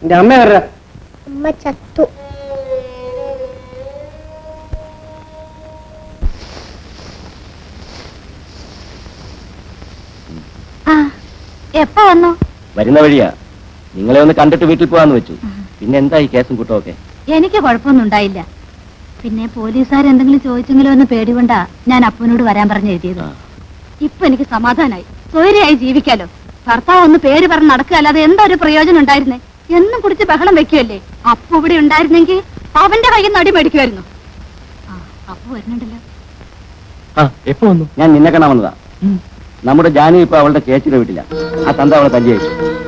നിന്റെ അമ്മ വരാ. അമ്മ ചത്തു. എപ്പോ വന്നു? വരുന്ന വഴിയാ. നിങ്ങളെ ഒന്ന് കണ്ടിട്ട് വീട്ടിൽ പോവാന്ന് വെച്ചു. പിന്നെ എന്തായി കേസും കൂട്ടമൊക്കെ? എനിക്ക് കുഴപ്പമൊന്നും ഉണ്ടായില്ല. പിന്നെ പോലീസുകാരെന്തെങ്കിലും ചോദിച്ചെങ്കിലും ഒന്ന് പേടികൊണ്ടാ ഞാൻ അപ്പനോട് വരാൻ പറഞ്ഞ് എഴുതിയത്. ഇപ്പൊ എനിക്ക് സമാധാനായി. സ്വൈര്യമായി ജീവിക്കാലോ. ഭർത്താവ് ഒന്ന് പേര് പറഞ്ഞ് നടക്കുക അല്ലാതെ എന്താ ഒരു പ്രയോജനം ഉണ്ടായിരുന്നേ? എന്നും കുടിച്ച് ബഹളം വെക്കുകയല്ലേ? അപ്പു ഇവിടെ ഉണ്ടായിരുന്നെങ്കിൽ അവന്റെ കയ്യിൽ നിന്ന് അടി മേടിക്കുമായിരുന്നു. അപ്പു വരുന്നുണ്ടല്ലോ. എപ്പോ വന്നു? ഞാൻ നിന്നെ കാണാൻ വന്നതാ. നമ്മുടെ ജാനു ഇപ്പൊ അവളുടെ ചേച്ചിയുടെ വീട്ടില. ആ തന്ത അവളെ തല്ലിയായി.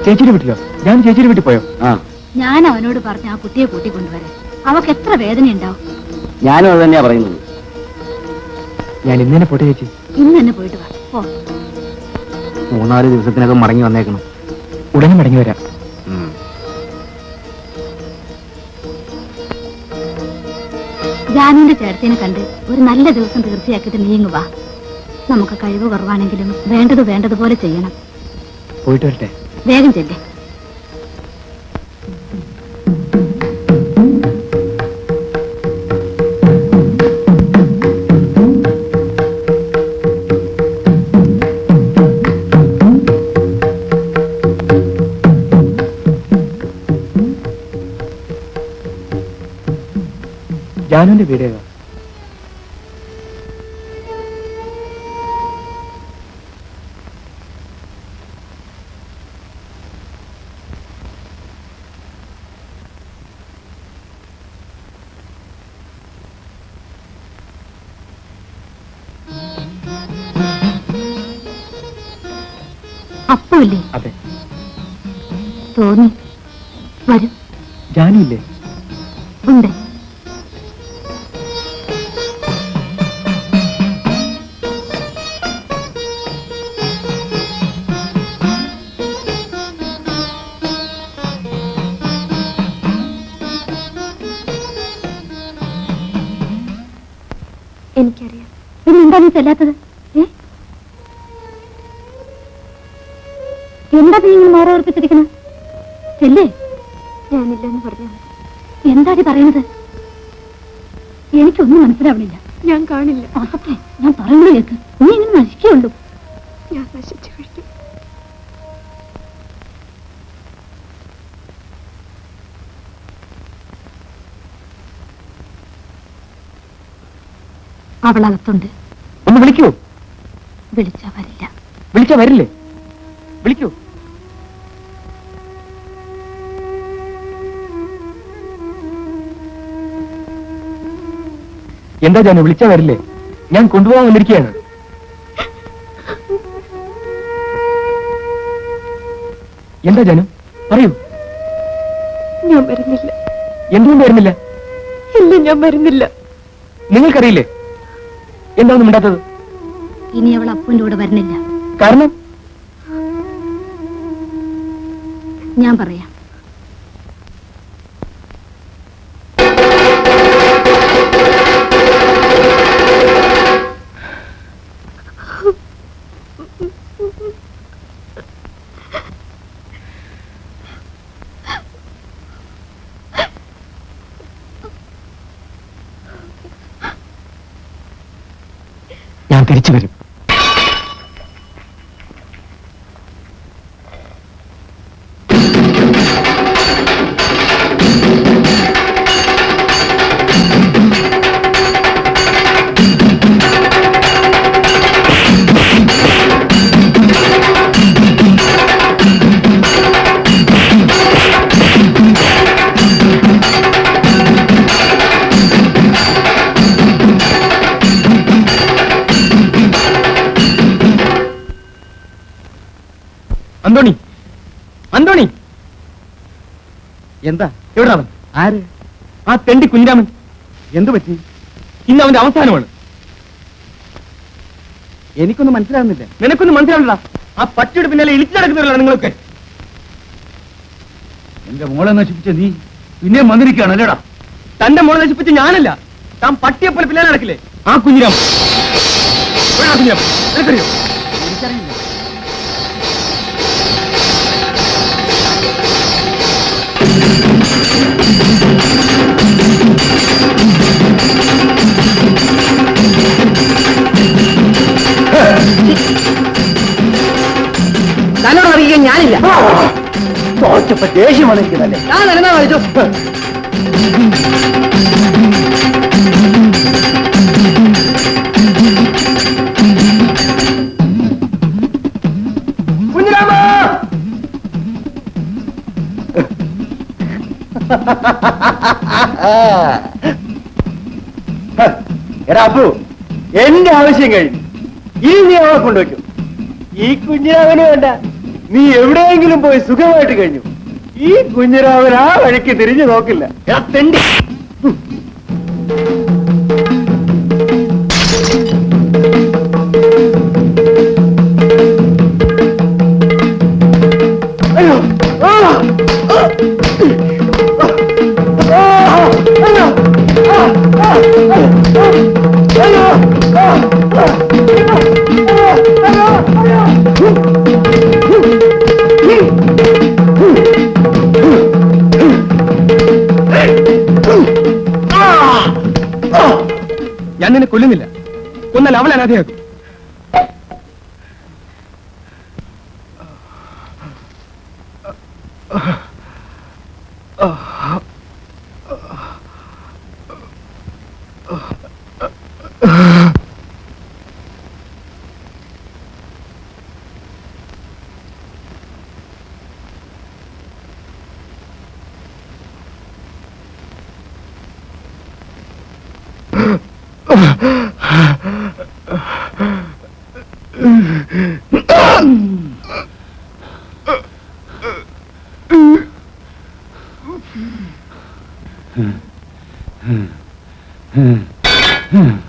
ചേച്ചിയുടെ വീട്ടിലോ? ഞാൻ ചേച്ചിയുടെ വീട്ടിൽ പോയോ? ആ ഞാൻ അവനോട് പറഞ്ഞ ആ കുട്ടിയെ കൂട്ടിക്കൊണ്ടുവരാൻ. അവക്ക് എത്ര വേദന ഉണ്ടാവും. ഞാനും അത് തന്നെയാ പറയുന്നത്. ഞാൻ ഇന്നെ പോട്ടെ ചേച്ചി. ഇന്ന് തന്നെ പോയിട്ട് വാ. മൂന്നാല് ദിവസത്തിനകം മടങ്ങി വന്നേക്കണം. ഉടനെ മടങ്ങി വരാം. ജാനുവിന്റെ ചേട്ടത്തിനെ കണ്ട് ഒരു നല്ല ദിവസം തീർച്ചയാക്കിയിട്ട് നീങ്ങു വാ. നമുക്ക് കഴിവ് കുറവാണെങ്കിലും വേണ്ടത് വേണ്ടതുപോലെ ചെയ്യണം. പോയിട്ട് വരട്ടെ. വേഗം ചെല്ലേ. ജാനുവിന്റെ വീട് അപ്പല്ലേ? അതെ തോന്നി വരും. ജാനുവില്ലേ? ഉണ്ട്. എനിക്കറിയാം. പിന്നെന്താ നീ ചെല്ലാത്തത്? എന്താ നിങ്ങൾ മാറോർപ്പിച്ചിരിക്കുന്നത്? ചെല്ലേ. ഞാനില്ലെന്ന് പറഞ്ഞു. എന്താ നീ പറയുന്നത്? എനിക്കൊന്നും മനസ്സിലാവണില്ല. ഞാൻ കാണില്ല. അതെ ഞാൻ പറയുന്നത് കേൾക്ക്. നീ ഇങ്ങനെ നശിക്കുള്ളൂ. ഞാൻ നശിച്ചു കഴിഞ്ഞു. അവളകത്തുണ്ട്. विकू वरिले विकू എന്താ ഞാൻ വിളിച്ചാ വരില്ലേ ഞാൻ കൊണ്ടുപോകാൻ വന്നിരിക്കുകയാണ് എന്താ ഞാൻ പറയൂ ഞാൻ വരുന്നില്ല എന്തുകൊണ്ട് വരുന്നില്ല ഇല്ല ഞാൻ വരുന്നില്ല നിങ്ങൾക്കറിയില്ലേ എന്താണ് മിണ്ടാത്തത് ഇനി അവൾ അപ്പുവിന്റെ കൂടെ വരുന്നില്ല കാരണം ഞാൻ പറയാം नशिपे അപ്പു എന്റെ ആവശ്യം കഴിഞ്ഞു ഇനി നീ അവളെ കൊണ്ടുവയ്ക്കും ഈ കുഞ്ഞിരാമന് വേണ്ട നീ എവിടെയെങ്കിലും പോയി സുഖമായിട്ട് കഴിഞ്ഞു ഈ കുഞ്ഞിരാമൻ ആ വഴിക്ക് തിരിഞ്ഞു നോക്കില്ല തെണ്ടി Hmm. Hmm. Hmm.